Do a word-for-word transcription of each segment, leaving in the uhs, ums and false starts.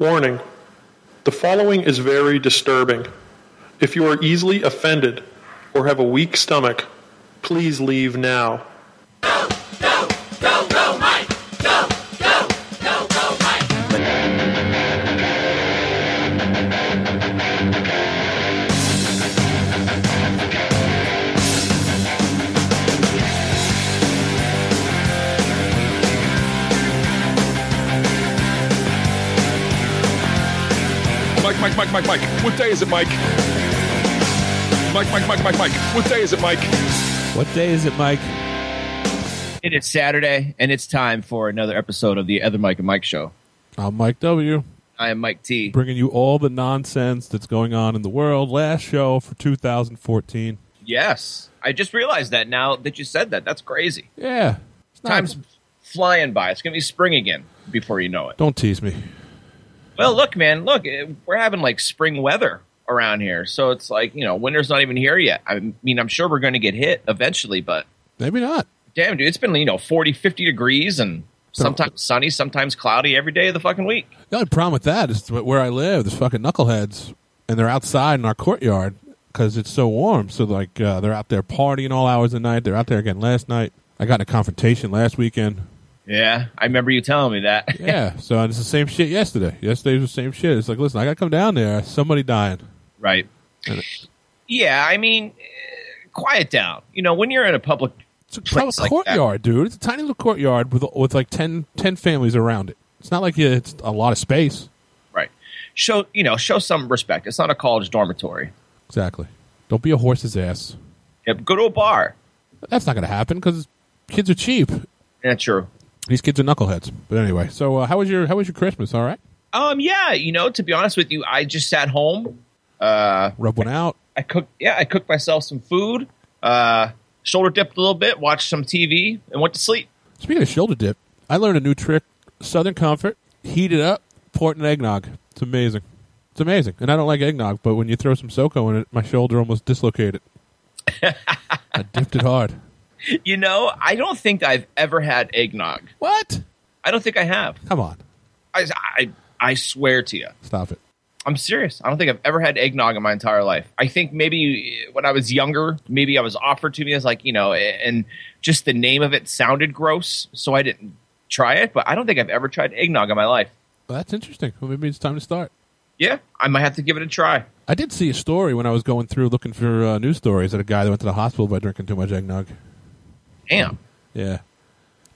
Warning, the following is very disturbing. If you are easily offended or have a weak stomach, please leave now. Go, go, go, go, Mike! Go, go, go, go, Mike! Mike, Mike, Mike, Mike, Mike. What day is it, Mike? Mike, Mike, Mike, Mike, Mike. What day is it, Mike? What day is it, Mike? It is Saturday, and it's time for another episode of The Other Mike and Mike Show. I'm Mike W. I am Mike T. Bringing you all the nonsense that's going on in the world. Last show for two thousand fourteen. Yes. I just realized that now that you said that. That's crazy. Yeah. It's not... Time's flying by. It's going to be spring again before you know it. Don't tease me. Well, look, man. Look, we're having, like, spring weather around here. So it's like, you know, winter's not even here yet. I mean, I'm sure we're going to get hit eventually, but... Maybe not. Damn, dude, it's been, you know, forty, fifty degrees and sometimes sunny, sometimes cloudy every day of the fucking week. The only problem with that is where I live, there's fucking knuckleheads, and they're outside in our courtyard because it's so warm. So, like, uh, they're out there partying all hours of the night. They're out there again last night. I got in a confrontation last weekend. Yeah, I remember you telling me that. Yeah, so it's the same shit yesterday. Yesterday was the same shit. It's like, listen, I got to come down there. Somebody dying. Right. Yeah, I mean, quiet down. You know, when you're in a public... It's a private courtyard, dude. It's a tiny little courtyard with with like ten, ten families around it. It's not like it's a lot of space. Right. Show you know, show some respect. It's not a college dormitory. Exactly. Don't be a horse's ass. Yep. Go to a bar. That's not going to happen because kids are cheap. Yeah, true. These kids are knuckleheads. But anyway, so uh, how was your how was your Christmas? All right. Um. Yeah. You know, to be honest with you, I just sat home. Uh, Rub one I, out. I cooked. Yeah, I cooked myself some food. Uh. Shoulder dipped a little bit, watched some T V, and went to sleep. Speaking of shoulder dip, I learned a new trick. Southern Comfort, heat it up, pour it in eggnog. It's amazing. It's amazing. And I don't like eggnog, but when you throw some SoCo in it, my shoulder almost dislocated. I dipped it hard. You know, I don't think I've ever had eggnog. What? I don't think I have. Come on. I, I, I swear to you. Stop it. I'm serious. I don't think I've ever had eggnog in my entire life. I think maybe when I was younger, maybe I was offered to me as like, you know, and just the name of it sounded gross, so I didn't try it. But I don't think I've ever tried eggnog in my life. Well, that's interesting. Well, maybe it's time to start. Yeah, I might have to give it a try. I did see a story when I was going through looking for uh, news stories that a guy that went to the hospital by drinking too much eggnog. Damn. Yeah.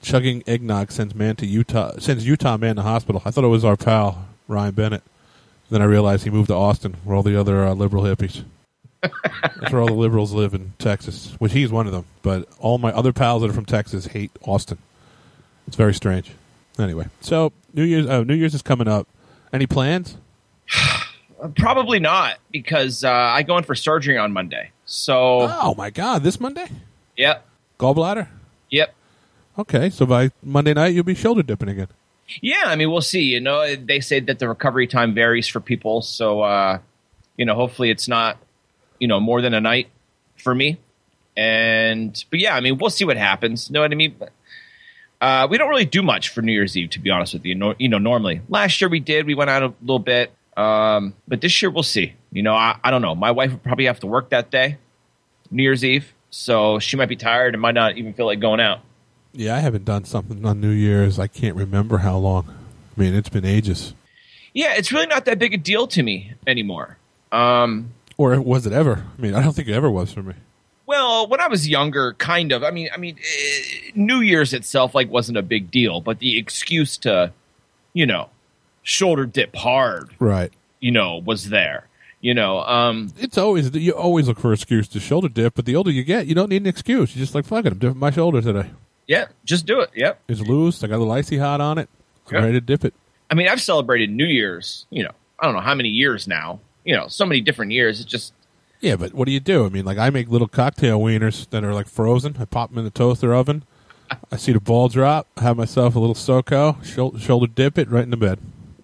Chugging eggnog sends man to Utah, sends Utah man to hospital. I thought it was our pal, Ryan Bennett. Then I realized he moved to Austin, where all the other uh, liberal hippies. That's where all the liberals live in Texas, which he's one of them. But all my other pals that are from Texas hate Austin. It's very strange. Anyway, so New Year's uh, New Year's is coming up. Any plans? Probably not, because uh, I go in for surgery on Monday. So. Oh, my God. This Monday? Yep. Gallbladder? Yep. Okay, so by Monday night, you'll be shoulder dipping again. Yeah, I mean, we'll see. You know, they say that the recovery time varies for people. So, uh, you know, hopefully it's not, you know, more than a night for me. And but, yeah, I mean, we'll see what happens. You know what I mean? But, uh, we don't really do much for New Year's Eve, to be honest with you. No, you know, normally last year we did. We went out a little bit. Um, but this year we'll see. You know, I, I don't know. My wife would probably have to work that day, New Year's Eve. So she might be tired and might not even feel like going out. Yeah, I haven't done something on New Year's. I can't remember how long. I mean, it's been ages. Yeah, it's really not that big a deal to me anymore. Um, or was it ever? I mean, I don't think it ever was for me. Well, when I was younger, kind of. I mean, I mean, New Year's itself like wasn't a big deal, but the excuse to, you know, shoulder dip hard, right? You know, was there. You know, um, it's always you always look for an excuse to shoulder dip, but the older you get, you don't need an excuse. You're just like, fuck it, I'm dipping my shoulder today. Yeah, just do it. Yep. It's loose. I got a little icy hot on it. I'm yep. ready to dip it. I mean, I've celebrated New Year's, you know, I don't know how many years now. You know, so many different years. It's just. Yeah, but what do you do? I mean, like I make little cocktail wieners that are like frozen. I pop them in the toaster oven. I see the ball drop. I have myself a little SoCo, shoulder, shoulder dip it right in the bed.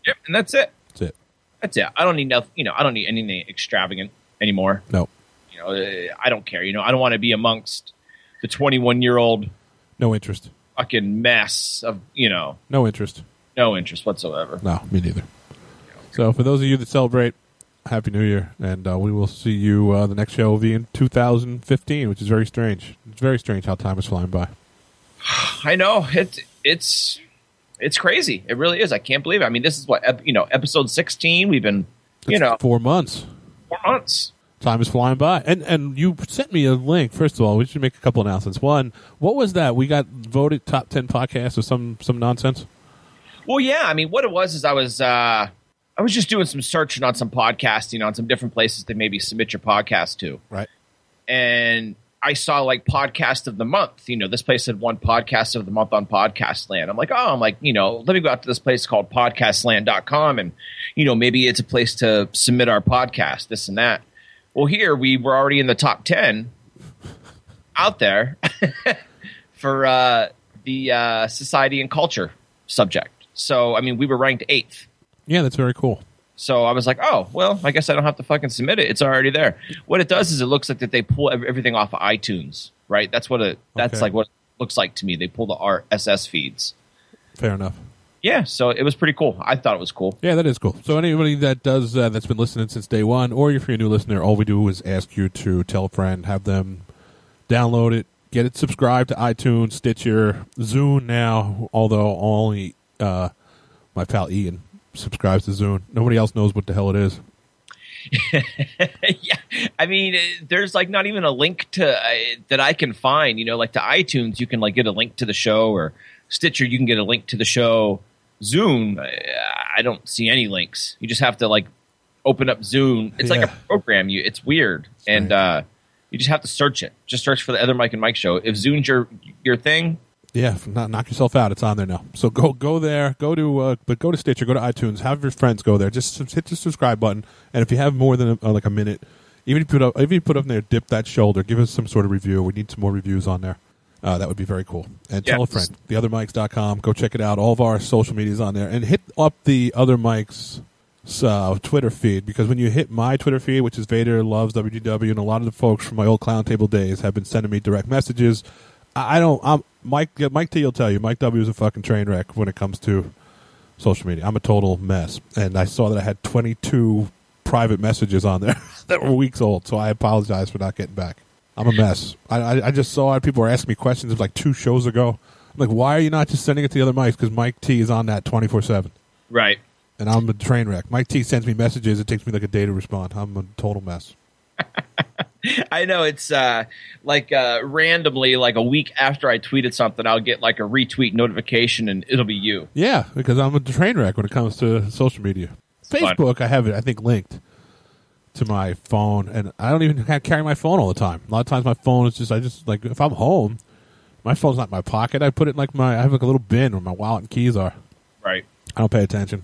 Yep, and that's it. That's it. That's it. I don't need nothing, you know, I don't need anything extravagant anymore. No. You know, I don't care. You know, I don't want to be amongst the twenty-one-year-old. No interest. Fucking mess of, you know. No interest. No interest whatsoever. No, me neither. Yeah. So for those of you that celebrate, Happy New Year, and uh, we will see you uh, the next show will be in two thousand fifteen, which is very strange. It's very strange how time is flying by. I know. It's it's it's crazy. It really is. I can't believe it. I mean, this is what, you know, episode sixteen. We've been, you it's know. Four months. Four months. Time is flying by. And and you sent me a link. First of all, we should make a couple announcements. One, what was that? We got voted top ten podcasts or some, some nonsense? Well, yeah. I mean, what it was is I was uh, I was just doing some searching on some podcasting on some different places to maybe submit your podcast to. Right. And I saw like podcast of the month. You know, this place had one podcast of the month on Podcastland. I'm like, oh, I'm like, you know, let me go out to this place called Podcastland dot com. And, you know, maybe it's a place to submit our podcast, this and that. Well, here we were already in the top ten out there for uh, the uh, society and culture subject. So, I mean, we were ranked eighth. Yeah, that's very cool. So I was like, oh, well, I guess I don't have to fucking submit it. It's already there. What it does is it looks like that they pull everything off of iTunes, right? That's what it. That's okay. Like what it looks like to me. They pull the R S S feeds. Fair enough. Yeah, so it was pretty cool. I thought it was cool. Yeah, that is cool. So anybody that does uh, that's been listening since day one, or if you're a new listener, all we do is ask you to tell a friend, have them download it, get it subscribed to iTunes, Stitcher, Zoom now. Although only uh, my pal Ian subscribes to Zoom. Nobody else knows what the hell it is. Yeah, I mean, there's like not even a link to uh, that I can find. You know, like to iTunes, you can like get a link to the show, or Stitcher, you can get a link to the show. Zoom, I don't see any links. You just have to like open up Zoom. It's yeah. like a program. You, it's weird, and uh, you just have to search it. Just search for the Other Mike and Mike Show. If Zoom's your your thing, yeah, not, knock yourself out. It's on there now. So go go there. Go to uh, but go to Stitcher. Go to iTunes. Have your friends go there. Just hit the subscribe button, and if you have more than a, like a minute, even if you put up, even if you put up in there, dip that shoulder. Give us some sort of review. We need some more reviews on there. Uh, that would be very cool. And yeah. Tell a friend. the other mikes dot com. Go check it out. All of our social media is on there. And hit up the Other Mike's uh, Twitter feed, because when you hit my Twitter feed, which is Vader Loves W G W, and a lot of the folks from my old clown table days have been sending me direct messages. I, I don't. I'm Mike. Mike T will tell you. Mike W is a fucking train wreck when it comes to social media. I'm a total mess. And I saw that I had twenty-two private messages on there that were weeks old. So I apologize for not getting back. I'm a mess. I I just saw it. People were asking me questions. It was like two shows ago. I'm like, why are you not just sending it to the Other mics? Because Mike T is on that twenty-four seven. Right. And I'm a train wreck. Mike T sends me messages. It takes me like a day to respond. I'm a total mess. I know. It's uh, like uh, randomly, like a week after I tweeted something, I'll get like a retweet notification and it'll be you. Yeah, because I'm a train wreck when it comes to social media. It's Facebook, fun. I have it, I think, linked to my phone, and I don't even carry my phone all the time. A lot of times my phone is just, I just, like, if I'm home, my phone's not in my pocket. I put it in, like, my, I have, like, a little bin where my wallet and keys are. Right. I don't pay attention.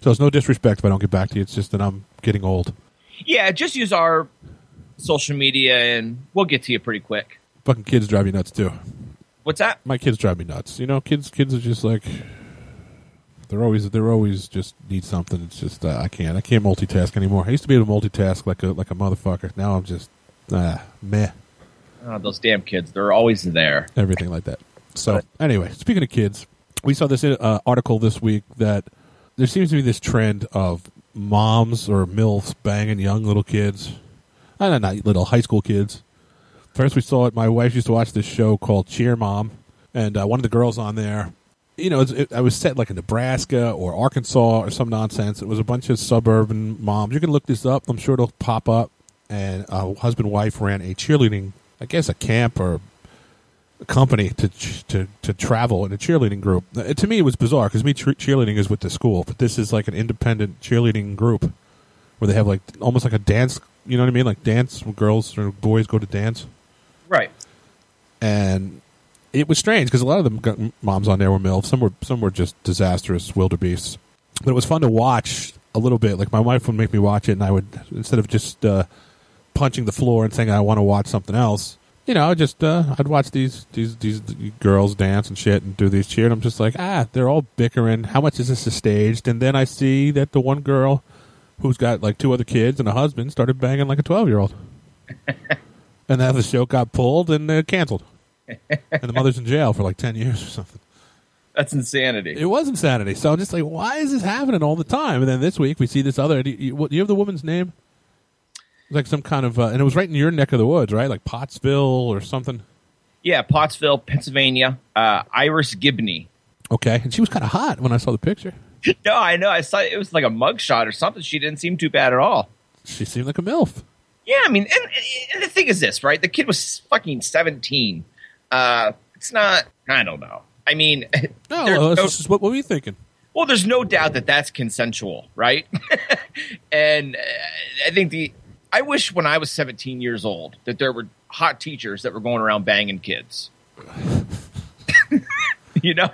So it's no disrespect if I don't get back to you. It's just that I'm getting old. Yeah, just use our social media, and we'll get to you pretty quick. Fucking kids drive me nuts, too. What's that? My kids drive me nuts. You know, kids kids are just, like, They're always they're always just need something. It's just uh, I can't I can't multitask anymore. I used to be able to multitask like a like a motherfucker. Now I'm just uh, meh. Oh, those damn kids! They're always there. Everything like that. So but, anyway, speaking of kids, we saw this uh, article this week that there seems to be this trend of moms or milfs banging young little kids. I don't know, little high school kids. First, we saw it. My wife used to watch this show called Cheer Mom, and uh, one of the girls on there. You know, it, it, I was set like in Nebraska or Arkansas or some nonsense. It was a bunch of suburban moms. You can look this up. I'm sure it'll pop up. And a husband and wife ran a cheerleading, I guess, a camp or a company to to to travel in a cheerleading group. It, to me, it was bizarre because me tre- cheerleading is with the school, but this is like an independent cheerleading group where they have like almost like a dance. You know what I mean? Like dance, where girls or boys go to dance. Right. And it was strange because a lot of the moms on there were milfs. Some were some were just disastrous wildebeests. But it was fun to watch a little bit. Like my wife would make me watch it, and I would, instead of just uh, punching the floor and saying I want to watch something else, you know, just uh, I'd watch these these these girls dance and shit and do these cheer. And I'm just like, ah, they're all bickering. How much is this is staged? And then I see that the one girl who's got like two other kids and a husband started banging like a twelve year old, and then the show got pulled and uh, canceled. And the mother's in jail for like ten years or something. That's insanity. It was insanity. So I'm just like, why is this happening all the time? And then this week we see this other. Do you, do you have the woman's name? It was like some kind of, uh, and it was right in your neck of the woods, right? Like Pottsville or something. Yeah, Pottsville, Pennsylvania. Uh, Iris Gibney. Okay, and she was kind of hot when I saw the picture. No, I know. I saw it was like a mugshot or something. She didn't seem too bad at all. She seemed like a MILF. Yeah, I mean, and, and the thing is this, right? The kid was fucking seventeen. Uh, it's not. I don't know. I mean, no, no just, what were you thinking? Well, there's no doubt that that's consensual, right? And uh, I think the I wish when I was seventeen years old that there were hot teachers that were going around banging kids. You know,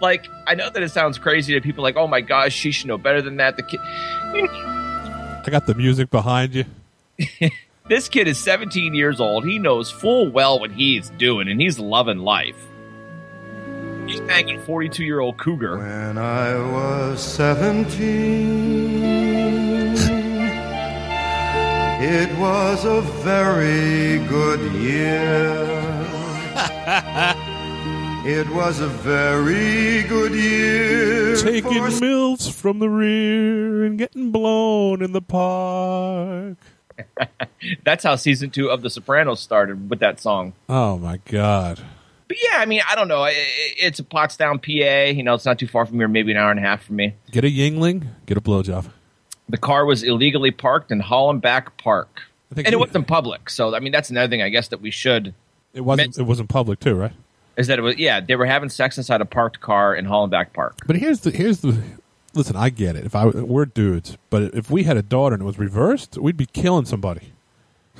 like, I know that it sounds crazy to people like, oh my gosh, she should know better than that. The kid, I got the music behind you. This kid is seventeen years old. He knows full well what he's doing, and he's loving life. He's banging forty-two-year-old cougar. When I was seventeen, it was a very good year. It was a very good year. Taking MILFs from the rear and getting blown in the park. That's how season two of The Sopranos started, with that song. Oh, my God. But, yeah, I mean, I don't know. It's a Pottstown, P A. You know, it's not too far from here, maybe an hour and a half from me. Get a Yingling, get a blowjob. The car was illegally parked in Hollenbeck Park. I think and it wasn't public. So, I mean, that's another thing, I guess, that we should. It wasn't, it wasn't public, too, right? Is that it was? Yeah, they were having sex inside a parked car in Hollenbeck Park. But here's the here's the listen. I get it. If I we're dudes, but if we had a daughter and it was reversed, we'd be killing somebody. So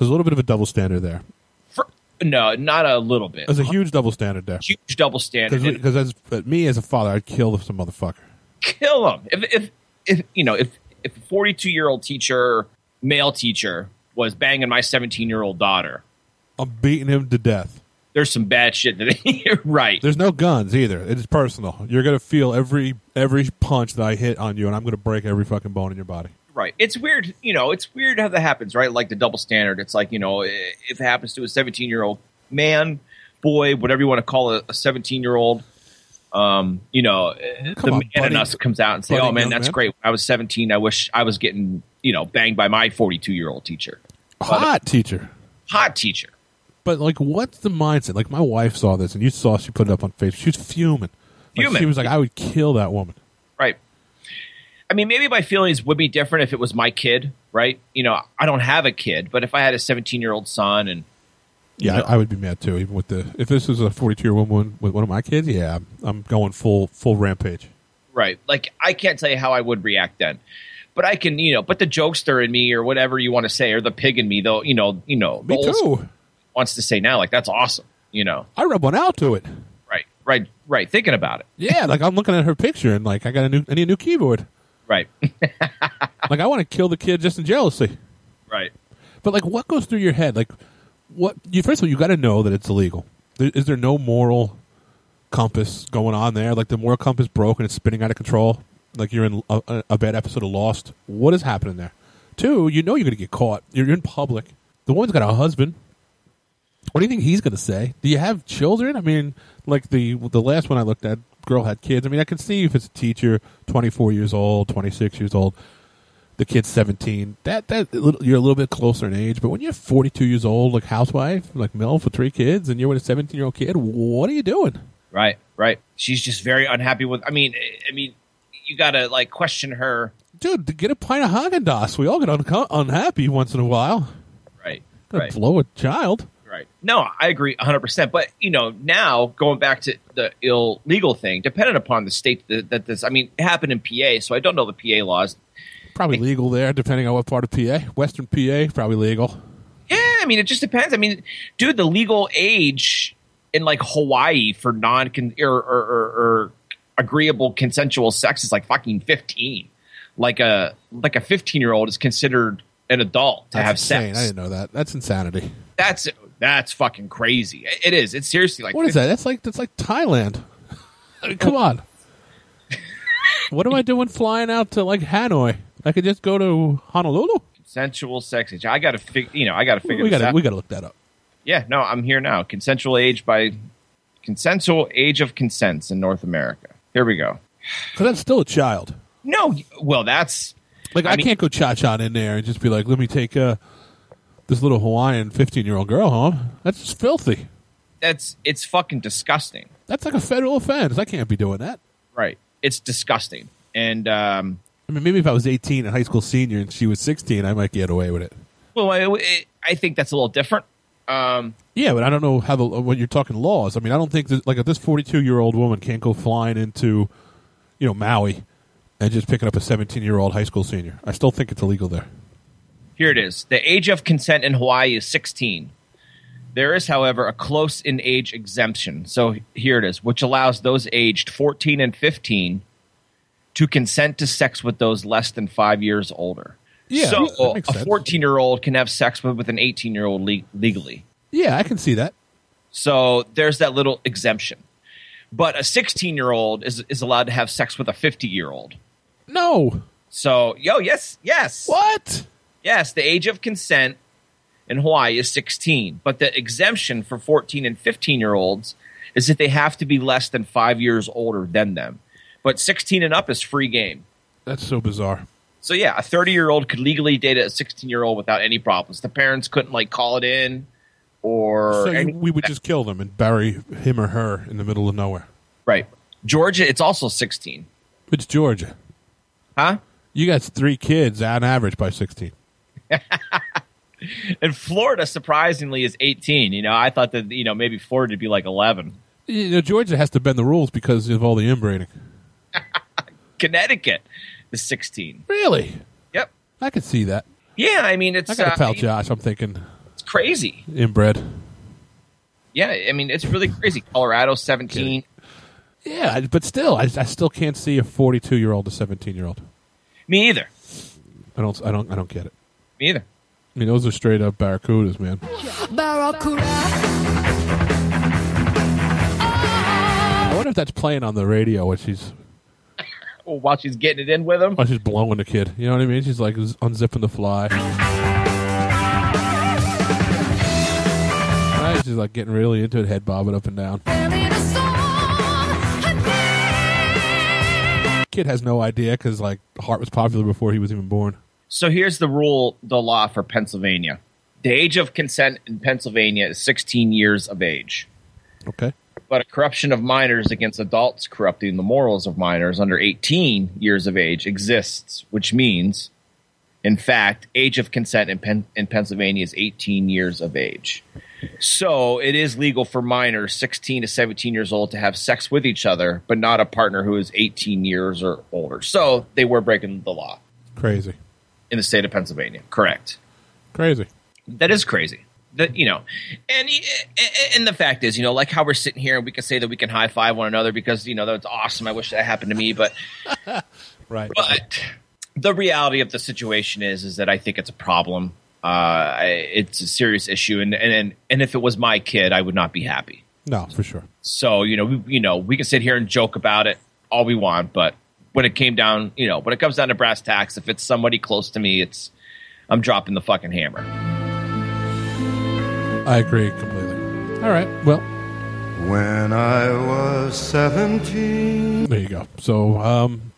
there's a little bit of a double standard there. For, no, not a little bit. There's a huge double standard there. Huge double standard. Because as me as a father, I'd kill some motherfucker. Kill him. If if if you know if if a forty-two-year-old teacher, male teacher, was banging my seventeen-year-old daughter, I'm beating him to death. There's some bad shit that you're right. There's no guns either. It's personal. You're going to feel every every punch that I hit on you, and I'm going to break every fucking bone in your body. Right. It's weird. You know, it's weird how that happens, right? Like the double standard. It's like, you know, if it happens to a seventeen-year-old man, boy, whatever you want to call a seventeen-year-old, um, you know, Come the on, man buddy, in us comes out and say, oh, man, that's man. great. When I was seventeen, I wish I was getting, you know, banged by my forty-two-year-old teacher. Hot but, teacher. Hot teacher. But, like, what's the mindset? Like, my wife saw this, and you saw she put it up on Facebook. She was fuming. Like, fuming. She was like, I would kill that woman. Right. I mean, maybe my feelings would be different if it was my kid, right? You know, I don't have a kid, but if I had a seventeen-year-old son and... Yeah, you know, I, I would be mad, too. Even with the If this was a forty-two-year-old woman with one of my kids, yeah, I'm, I'm going full full rampage. Right. Like, I can't tell you how I would react then. But I can, you know, but the jokester in me or whatever you want to say, or the pig in me, though, you know, you know. Me, too. Wants to say now, like, that's awesome, you know. I rub one out to it. Right, right, right. Thinking about it. Yeah, like, I'm looking at her picture, and, like, I got a new, I need a new keyboard. Right. Like, I want to kill the kid just in jealousy. Right. But, like, what goes through your head? Like, what? You, first of all, you got to know that it's illegal. There, is there no moral compass going on there? Like, the moral compass broke, and it's spinning out of control. Like, you're in a, a bad episode of Lost. What is happening there? Two, you know you're going to get caught. You're in public. The woman's got a husband. What do you think he's going to say? Do you have children? I mean, like the the last one I looked at, girl had kids. I mean, I can see if it's a teacher, twenty-four years old, twenty-six years old, the kid's seventeen. That that you're a little bit closer in age. But when you're forty-two years old, like housewife, like MILF with three kids, and you're with a seventeen-year-old kid, what are you doing? Right, right. She's just very unhappy with. I mean, I mean, you got to like question her, dude. Get a pint of Haagen-Dazs. We all get un- unhappy once in a while. Right, right. Blow a child. Right. No, I agree one hundred percent. But, you know, now going back to the illegal thing, dependent upon the state that, that this, I mean, it happened in P A, so I don't know the P A laws. Probably like, legal there, depending on what part of P A. Western P A, probably legal. Yeah, I mean, it just depends. I mean, dude, the legal age in like Hawaii for non or, or, or, or agreeable consensual sex is like fucking fifteen. Like a like a fifteen-year-old is considered an adult to That's have insane. sex. I didn't know that. That's insanity. That's that's fucking crazy. It is. It's seriously like what is that? That's like that's like Thailand. I mean, come on. What am I doing flying out to like Hanoi? I could just go to Honolulu. Consensual sex age. I got to figure. You know, I got to figure. We got to. We got to look that up. Yeah. No, I'm here now. Consensual age by consensual age of consents in North America. Here we go. Because I'm still a child. No. Well, that's... Like, I, I mean, can't go cha-cha in there and just be like, let me take uh, this little Hawaiian fifteen-year-old girl home. That's just filthy. That's It's fucking disgusting. That's like a federal offense. I can't be doing that. Right. It's disgusting. And... um I mean, maybe if I was eighteen, a high school senior, and she was sixteen, I might get away with it. Well, I, it, I think that's a little different. Um, yeah, but I don't know how the, when you're talking laws. I mean, I don't think that, like, if this forty-two-year-old woman can't go flying into, you know, Maui and just picking up a seventeen-year-old high school senior. I still think it's illegal there. Here it is. The age of consent in Hawaii is sixteen. There is, however, a close-in-age exemption. So here it is, which allows those aged fourteen and fifteen to consent to sex with those less than five years older. Yeah, so a fourteen-year-old can have sex with, with an eighteen-year-old le- legally. Yeah, I can see that. So there's that little exemption. But a sixteen-year-old is, is allowed to have sex with a fifty-year-old. No. So, yo, yes, yes. What? Yes, the age of consent in Hawaii is sixteen. But the exemption for fourteen- and fifteen-year-olds is that they have to be less than five years older than them. But sixteen and up is free game. That's so bizarre. So, yeah, a thirty-year-old could legally date a sixteen-year-old without any problems. The parents couldn't, like, call it in or... So any- we would just kill them and bury him or her in the middle of nowhere. Right. Georgia, it's also sixteen. It's Georgia. Huh? You got three kids on average by sixteen. And Florida, surprisingly, is eighteen. You know, I thought that, you know, maybe Florida would be like eleven. You know, Georgia has to bend the rules because of all the inbreeding. Connecticut is sixteen. Really? Yep. I could see that. Yeah, I mean, it's... I got to tell uh, Josh, I'm thinking... It's crazy. Inbred. Yeah, I mean, it's really crazy. Colorado, seventeen. Yeah, but still, I, I still can't see a forty-two-year-old to seventeen-year-old. Me either. I don't I don't, I don't get it. Me either. I mean, those are straight-up barracudas, man. Barracuda. I wonder if that's playing on the radio when she's... While she's getting it in with him. While she's blowing the kid. You know what I mean? She's like unzipping the fly. Right? She's like getting really into it, head bobbing up and down. Kid has no idea because like Hart was popular before he was even born. So here's the rule, the law for Pennsylvania. The age of consent in Pennsylvania is sixteen years of age. Okay. But a corruption of minors against adults corrupting the morals of minors under eighteen years of age exists, which means, in fact, age of consent in, Pen- in Pennsylvania is eighteen years of age. So it is legal for minors sixteen to seventeen years old to have sex with each other, but not a partner who is eighteen years or older. So they were breaking the law. Crazy. In the state of Pennsylvania. Correct. Crazy. That is crazy. That, you know, and and the fact is, you know, like how we're sitting here and we can say that we can high five one another because, you know, that's awesome. I wish that happened to me. But right. But the reality of the situation is, is that I think it's a problem. Uh, it's a serious issue. And, and, and if it was my kid, I would not be happy. No, for sure. So, you know, we, you know, we can sit here and joke about it all we want. But when it came down, you know, when it comes down to brass tacks, if it's somebody close to me, it's I'm dropping the fucking hammer. I agree completely. All right. Well, when I was seventeen, there you go. So, um,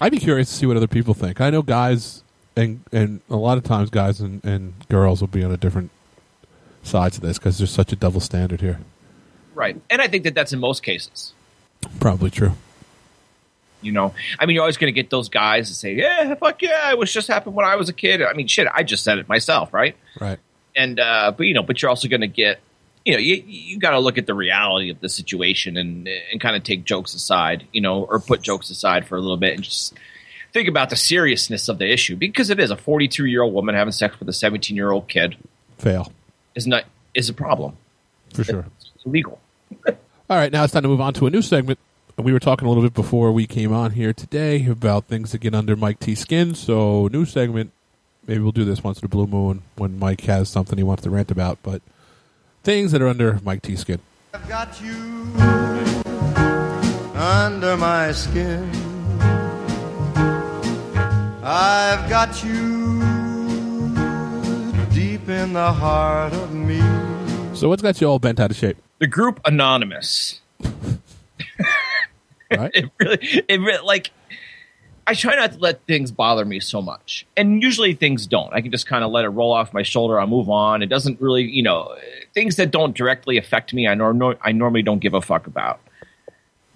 I'd be curious to see what other people think. I know guys, and and a lot of times, guys and, and girls will be on a different side to this because there's such a double standard here. Right, and I think that that's in most cases. Probably true. You know, I mean, you're always going to get those guys that say, "Yeah, fuck yeah, it was just happened when I was a kid." I mean, shit, I just said it myself, right? Right. And uh, but you know, but you're also going to get, you know, you you got to look at the reality of the situation and and kind of take jokes aside, you know, or put jokes aside for a little bit and just think about the seriousness of the issue because it is a forty-two-year-old woman having sex with a seventeen-year-old kid. Fail is not is a problem for sure. It's illegal. All right, now it's time to move on to a new segment. We were talking a little bit before we came on here today about things that get under Mike T's skin. So new segment. Maybe we'll do this once in a blue moon when Mike has something he wants to rant about, but things that are under Mike T's skin. I've got you under my skin. I've got you deep in the heart of me. So what's got you all bent out of shape? The group Anonymous. Right? It really, it really, like, I try not to let things bother me so much. And usually things don't. I can just kind of let it roll off my shoulder. I'll move on. It doesn't really, you know, things that don't directly affect me, I, nor- I normally don't give a fuck about.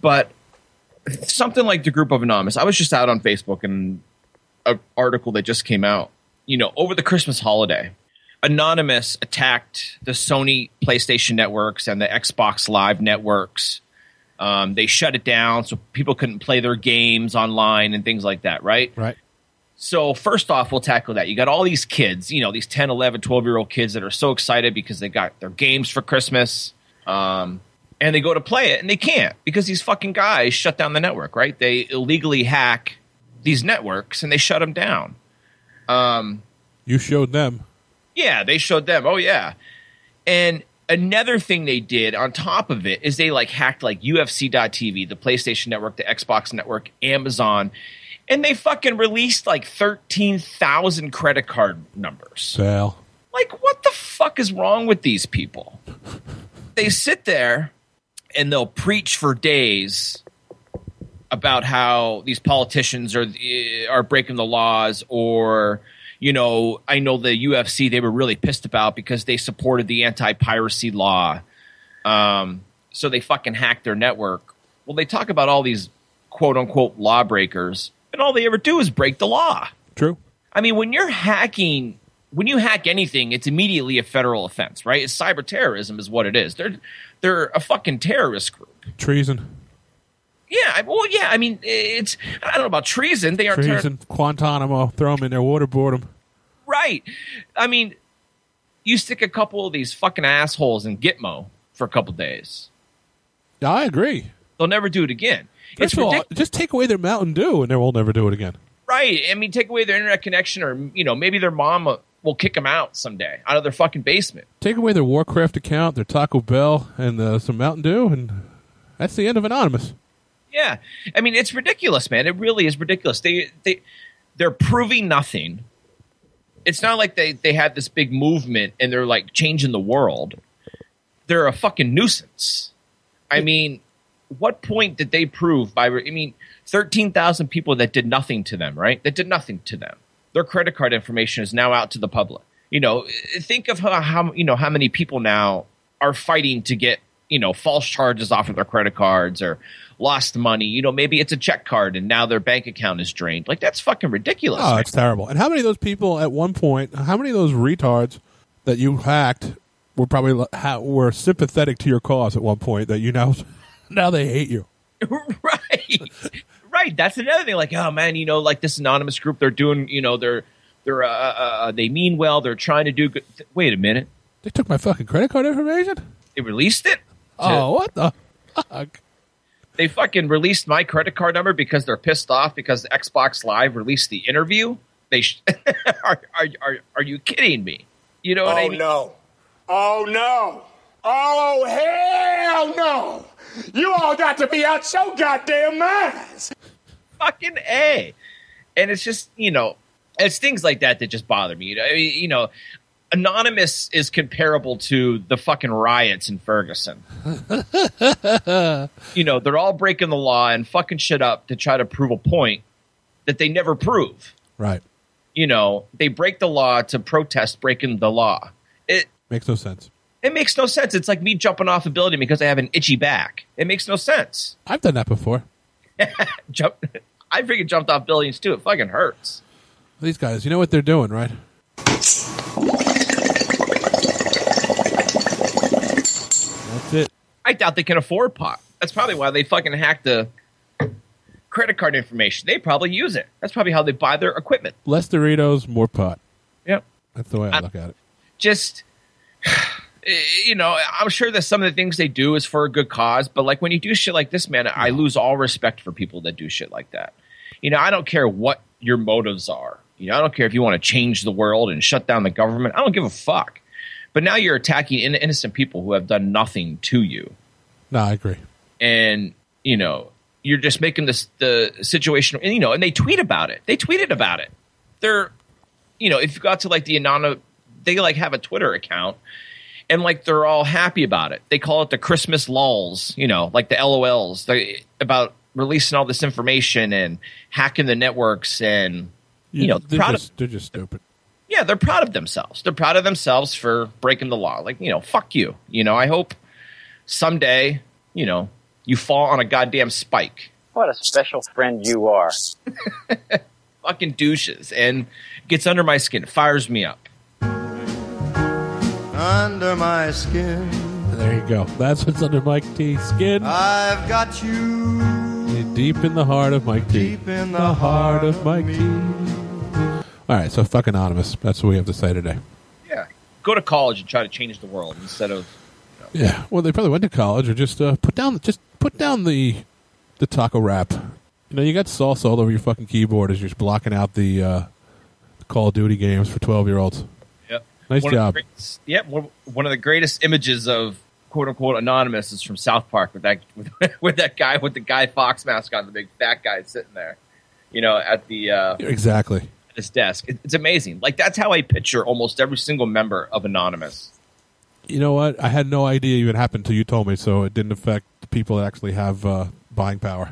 But something like the Group of Anonymous, I was just out on Facebook and an article that just came out, you know, over the Christmas holiday. Anonymous attacked the Sony PlayStation networks and the Xbox Live networks. Um, they shut it down so people couldn't play their games online and things like that, right? Right. So first off, we'll tackle that. You got all these kids, you know, these ten, eleven, twelve-year-old kids that are so excited because they got their games for Christmas. Um, and they go to play it, and they can't because these fucking guys shut down the network, right? They illegally hack these networks, and they shut them down. Um, you showed them. Yeah, they showed them. Oh, yeah. And another thing they did on top of it is they like hacked like U F C dot T V, the PlayStation Network, the Xbox Network, Amazon, and they fucking released like thirteen thousand credit card numbers. Well. Like, what the fuck is wrong with these people? They sit there and they'll preach for days about how these politicians are are breaking the laws or – you know, I know the U F C, they were really pissed about because they supported the anti-piracy law. Um, so they fucking hacked their network. Well, they talk about all these quote-unquote lawbreakers, and all they ever do is break the law. True. I mean, when you're hacking, when you hack anything, it's immediately a federal offense, right? It's cyber terrorism is what it is. They're, they're a fucking terrorist group. Treason. Yeah, well, yeah, I mean, it's, I don't know about treason. They are treason, ter- Guantanamo, throw them in there, waterboard them. Right. I mean, you stick a couple of these fucking assholes in Gitmo for a couple of days. I agree. They'll never do it again. First it's of all, ridiculous. Just take away their Mountain Dew and they will never do it again. Right. I mean, take away their internet connection or, you know, maybe their mom will kick them out someday out of their fucking basement. Take away their Warcraft account, their Taco Bell, and uh, some Mountain Dew, and that's the end of Anonymous. Yeah. I mean, it's ridiculous, man. It really is ridiculous. They, they, they're proving nothing. It's not like they, they had this big movement and they're like changing the world. They're a fucking nuisance. I mean, what point did they prove by, I mean, thirteen thousand people that did nothing to them, right? That did nothing to them. Their credit card information is now out to the public. You know, think of how, how you know, how many people now are fighting to get, you know, false charges off of their credit cards or lost money. You know, maybe it's a check card and now their bank account is drained. Like, that's fucking ridiculous. Oh, it's terrible. And how many of those people at one point, how many of those retards that you hacked were probably ha- were sympathetic to your cause at one point that you now, now they hate you. Right. Right. That's another thing. Like, oh man, you know, like this anonymous group, they're doing, you know, they're, they're, uh, uh, they mean well, they're trying to do good. Wait a minute. They took my fucking credit card information? They released it? To, oh, what the fuck? They fucking released my credit card number because they're pissed off because Xbox Live released the interview. They sh- are, are are are you kidding me? You know what oh, I mean? Oh no! Oh no! Oh hell no! You all got to be out your goddamn minds. Fucking A, and it's just you know, it's things like that that just bother me. You know. Anonymous is comparable to the fucking riots in Ferguson. You know, they're all breaking the law and fucking shit up to try to prove a point that they never prove. Right. You know, they break the law to protest breaking the law. It makes no sense. It makes no sense. It's like me jumping off a building because I have an itchy back. It makes no sense. I've done that before. Jump. I freaking jumped off buildings too. It fucking hurts. These guys, you know what they're doing, right? It. I doubt they can afford pot. That's probably why they fucking hacked the credit card information. They probably use it. That's probably how they buy their equipment. Less Doritos, more pot. Yep. That's the way I, I look at it. Just, you know, I'm sure that some of the things they do is for a good cause, but like when you do shit like this, man, I lose all respect for people that do shit like that. You know, I don't care what your motives are. You know, I don't care if you want to change the world and shut down the government. I don't give a fuck. But now you're attacking innocent people who have done nothing to you. No, I agree. And, you know, you're just making this the situation, and, you know, and they tweet about it. They tweeted about it. They're, you know, if you got to like the anonymous, they like have a Twitter account and like they're all happy about it. They call it the Christmas lulls, you know, like the L O Ls they, about releasing all this information and hacking the networks, and you yeah, know they're, proud just, of, they're just stupid. Yeah, they're proud of themselves. They're proud of themselves for breaking the law. Like, you know, fuck you. You know, I hope someday, you know, you fall on a goddamn spike. What a special friend you are. Fucking douches, and gets under my skin, fires me up. Under my skin. There you go. That's what's under Mike T's skin. I've got you. Deep in the heart of Mike T. Deep in the, the heart, heart of Mike me. T. All right, so fuck anonymous. That's what we have to say today. Yeah. Go to college and try to change the world instead of... You know. Yeah, well, they probably went to college, or just uh, put down just put down the the taco wrap. You know, you got salsa all over your fucking keyboard as you're just blocking out the uh, Call of Duty games for twelve-year-olds. Nice one job. Greatest, yeah, one of the greatest images of "quote unquote" anonymous is from South Park with that with, with that guy with the Guy Fox mask on, the big fat guy sitting there, you know, at the uh, exactly at his desk. It, it's amazing. Like, that's how I picture almost every single member of Anonymous. You know what? I had no idea even happened until you told me, so it didn't affect the people that actually have uh, buying power.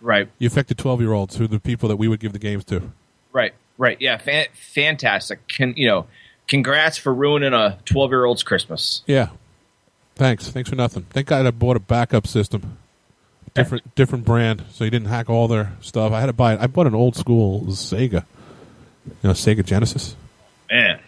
Right. You affected twelve-year-olds, who are the people that we would give the games to. Right. Right. Yeah. Fan- fantastic. Can you know? Congrats for ruining a twelve-year-old's Christmas. Yeah. Thanks. Thanks for nothing. Thank God I bought a backup system. Different different brand, so you didn't hack all their stuff. I had to buy it. I bought an old-school Sega. You know, Sega Genesis? Man.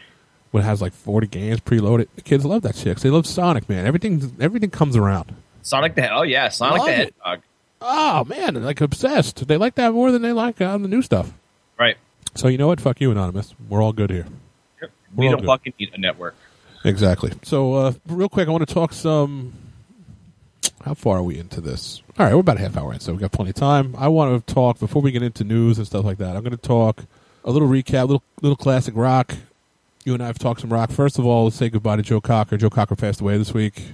When it has like forty games preloaded. The kids love that shit, because they love Sonic, man. Everything everything comes around. Sonic the... Oh, yeah. Sonic the Hedgehog. Oh, man. They're like obsessed. They like that more than they like uh, the new stuff. Right. So you know what? Fuck you, Anonymous. We're all good here. We don't fucking need a network. Exactly. So, uh, real quick, I want to talk some... How far are we into this? All right, we're about a half hour in, so we've got plenty of time. I want to talk, before we get into news and stuff like that, I'm going to talk a little recap, a little, little classic rock. You and I have talked some rock. First of all, let's say goodbye to Joe Cocker. Joe Cocker passed away this week.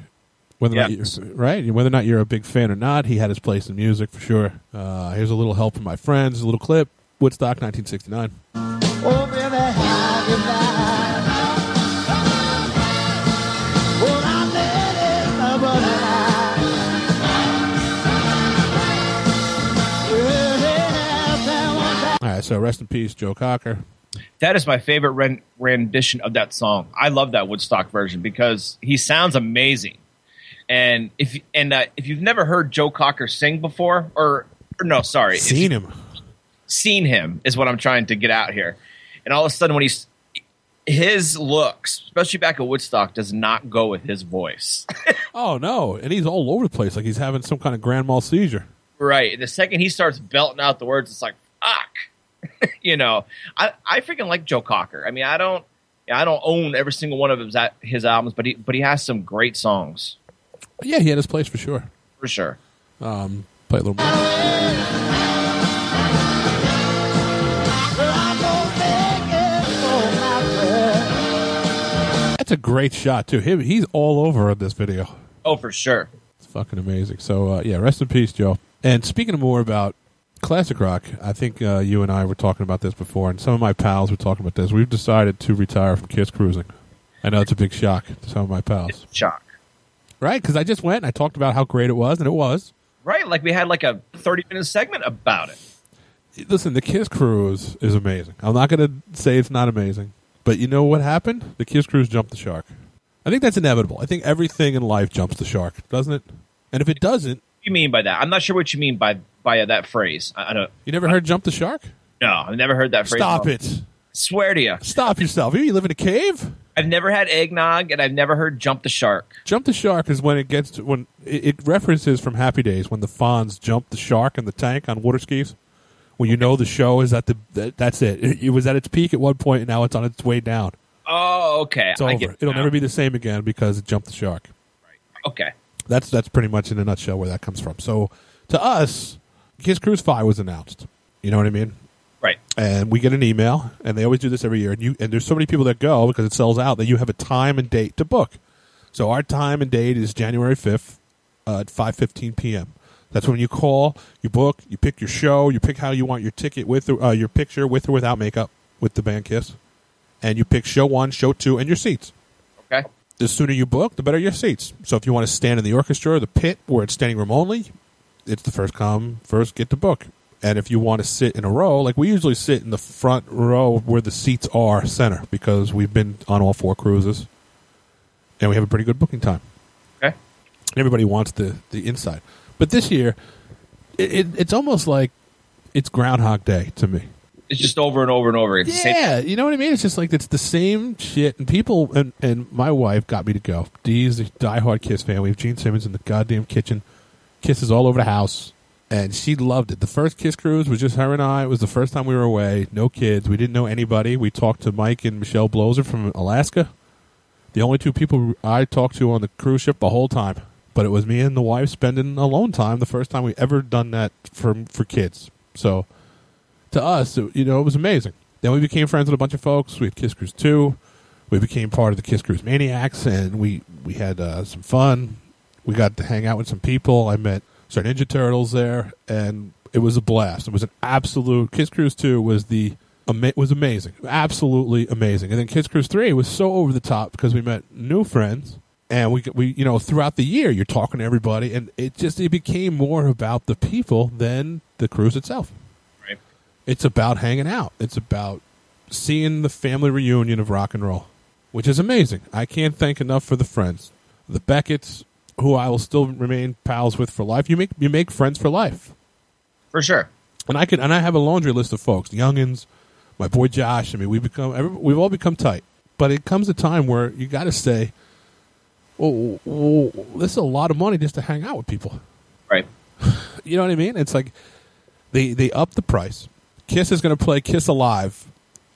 Whether yeah. or not you're, right? Whether or not you're a big fan or not, he had his place in music, for sure. Uh, here's a little help from my friends, a little clip. Woodstock, nineteen sixty-nine. Oh, baby, how goodbye. So rest in peace, Joe Cocker. That is my favorite ren- rendition of that song. I love that Woodstock version because he sounds amazing. And if and uh, if you've never heard Joe Cocker sing before, or, or no, sorry, seen him, seen him is what I'm trying to get out here. And all of a sudden, when he's his looks, especially back at Woodstock, does not go with his voice. Oh no, and he's all over the place, like he's having some kind of grand mal seizure. Right. And the second he starts belting out the words, it's like fuck. You know, I, I freaking like Joe Cocker. I mean, I don't I don't own every single one of his his albums, but he but he has some great songs. Yeah, he had his place for sure. For sure. Um, play a little more. That's a great shot too. Him, he's all over this video. Oh, for sure. It's fucking amazing. So uh, yeah, rest in peace, Joe. And speaking more about classic rock, I think uh, you and I were talking about this before, and some of my pals were talking about this. We've decided to retire from KISS Cruising. I know it's a big shock to some of my pals. Shock. Right, because I just went and I talked about how great it was, and it was. Right, like we had like a thirty-minute segment about it. Listen, the KISS Cruise is amazing. I'm not going to say it's not amazing, but you know what happened? The KISS Cruise jumped the shark. I think that's inevitable. I think everything in life jumps the shark, doesn't it? And if it doesn't... What do you mean by that? I'm not sure what you mean by by uh, that phrase. I, I don't. You never I, heard "jump the shark"? No, I've never heard that phrase. Stop it! I swear to you. Stop yourself! You live in a cave. I've never had eggnog, and I've never heard "jump the shark." Jump the shark is when it gets to, when it, it references from Happy Days when the Fonz jumped the shark in the tank on water skis. When you know the show is at the that, that's it. it. It was at its peak at one point, and now it's on its way down. Oh, okay. It's over. I get it It'll now. never be the same again because it jumped the shark. Right. Okay. That's that's pretty much in a nutshell where that comes from. So to us, KISS Cruise five was announced. You know what I mean? Right. And we get an email, and they always do this every year. And you and there's so many people that go because it sells out that you have a time and date to book. So our time and date is January fifth uh, at five fifteen p.m. That's when you call, you book, you pick your show, you pick how you want your ticket with or, uh, your picture with or without makeup with the band KISS, and you pick show one, show two, and your seats. Okay. The sooner you book, the better your seats. So if you want to stand in the orchestra or the pit where it's standing room only, it's the first come, first get the book. And if you want to sit in a row, like we usually sit in the front row where the seats are center, because we've been on all four cruises and we have a pretty good booking time. Okay. Everybody wants the, the inside. But this year, it, it, it's almost like it's Groundhog Day to me. It's just over and over and over. It's yeah, you know what I mean? It's just like it's the same shit. And people, and, and my wife got me to go. Dee's a diehard KISS fan. We have Gene Simmons in the goddamn kitchen. KISS is all over the house. And she loved it. The first KISS Cruise was just her and I. It was the first time we were away. No kids. We didn't know anybody. We talked to Mike and Michelle Bloser from Alaska. The only two people I talked to on the cruise ship the whole time. But it was me and the wife spending alone time, the first time we ever done that for, for kids. So... to us, you know, it was amazing. Then we became friends with a bunch of folks. We had KISS Kruise two. We became part of the KISS Kruise Maniacs, and we, we had uh, some fun. We got to hang out with some people. I met some Ninja Turtles there, and it was a blast. It was an absolute... KISS Kruise two was the ama- was amazing. Absolutely amazing. And then KISS Kruise three was so over the top because we met new friends, and we, we you know, throughout the year, you're talking to everybody, and it just it became more about the people than the cruise itself. It's about hanging out. It's about seeing the family reunion of rock and roll, which is amazing. I can't thank enough for the friends. The Beckett's, who I will still remain pals with for life. You make you make friends for life. For sure. And I could and I have a laundry list of folks. The Youngins, my boy Josh, I mean we become we've all become tight. But it comes a time where you got to say, "Oh, oh, this is a lot of money just to hang out with people." Right. You know what I mean? It's like they they up the price. KISS is going to play KISS Alive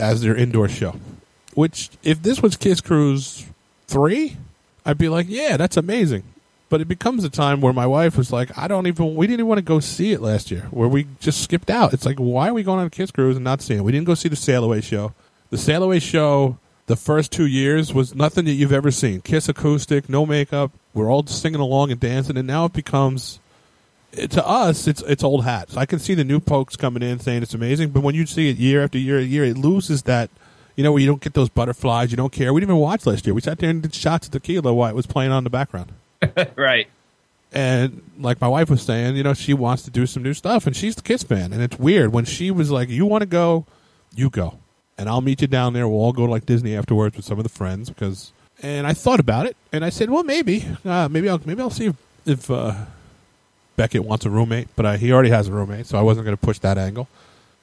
as their indoor show, which if this was KISS Cruise three, I'd be like, yeah, that's amazing. But it becomes a time where my wife was like, I don't even, we didn't even want to go see it last year, where we just skipped out. It's like, why are we going on a KISS Cruise and not seeing it? We didn't go see the Sail Away show. The Sail Away show, the first two years, was nothing that you've ever seen. KISS acoustic, no makeup. We're all singing along and dancing, and now it becomes... to us, it's it's old hat. So I can see the new folks coming in saying it's amazing, but when you see it year after year after year, it loses that, you know, where you don't get those butterflies, you don't care. We didn't even watch last year. We sat there and did shots of tequila while it was playing on the background. Right. And like my wife was saying, you know, she wants to do some new stuff, and she's the KISS fan, and it's weird. When she was like, you want to go, you go, and I'll meet you down there. We'll all go to like Disney afterwards with some of the friends, because, and I thought about it, and I said, well, maybe. Uh, maybe, I'll, maybe I'll see if... if uh, Beckett wants a roommate, but I, he already has a roommate, so I wasn't going to push that angle.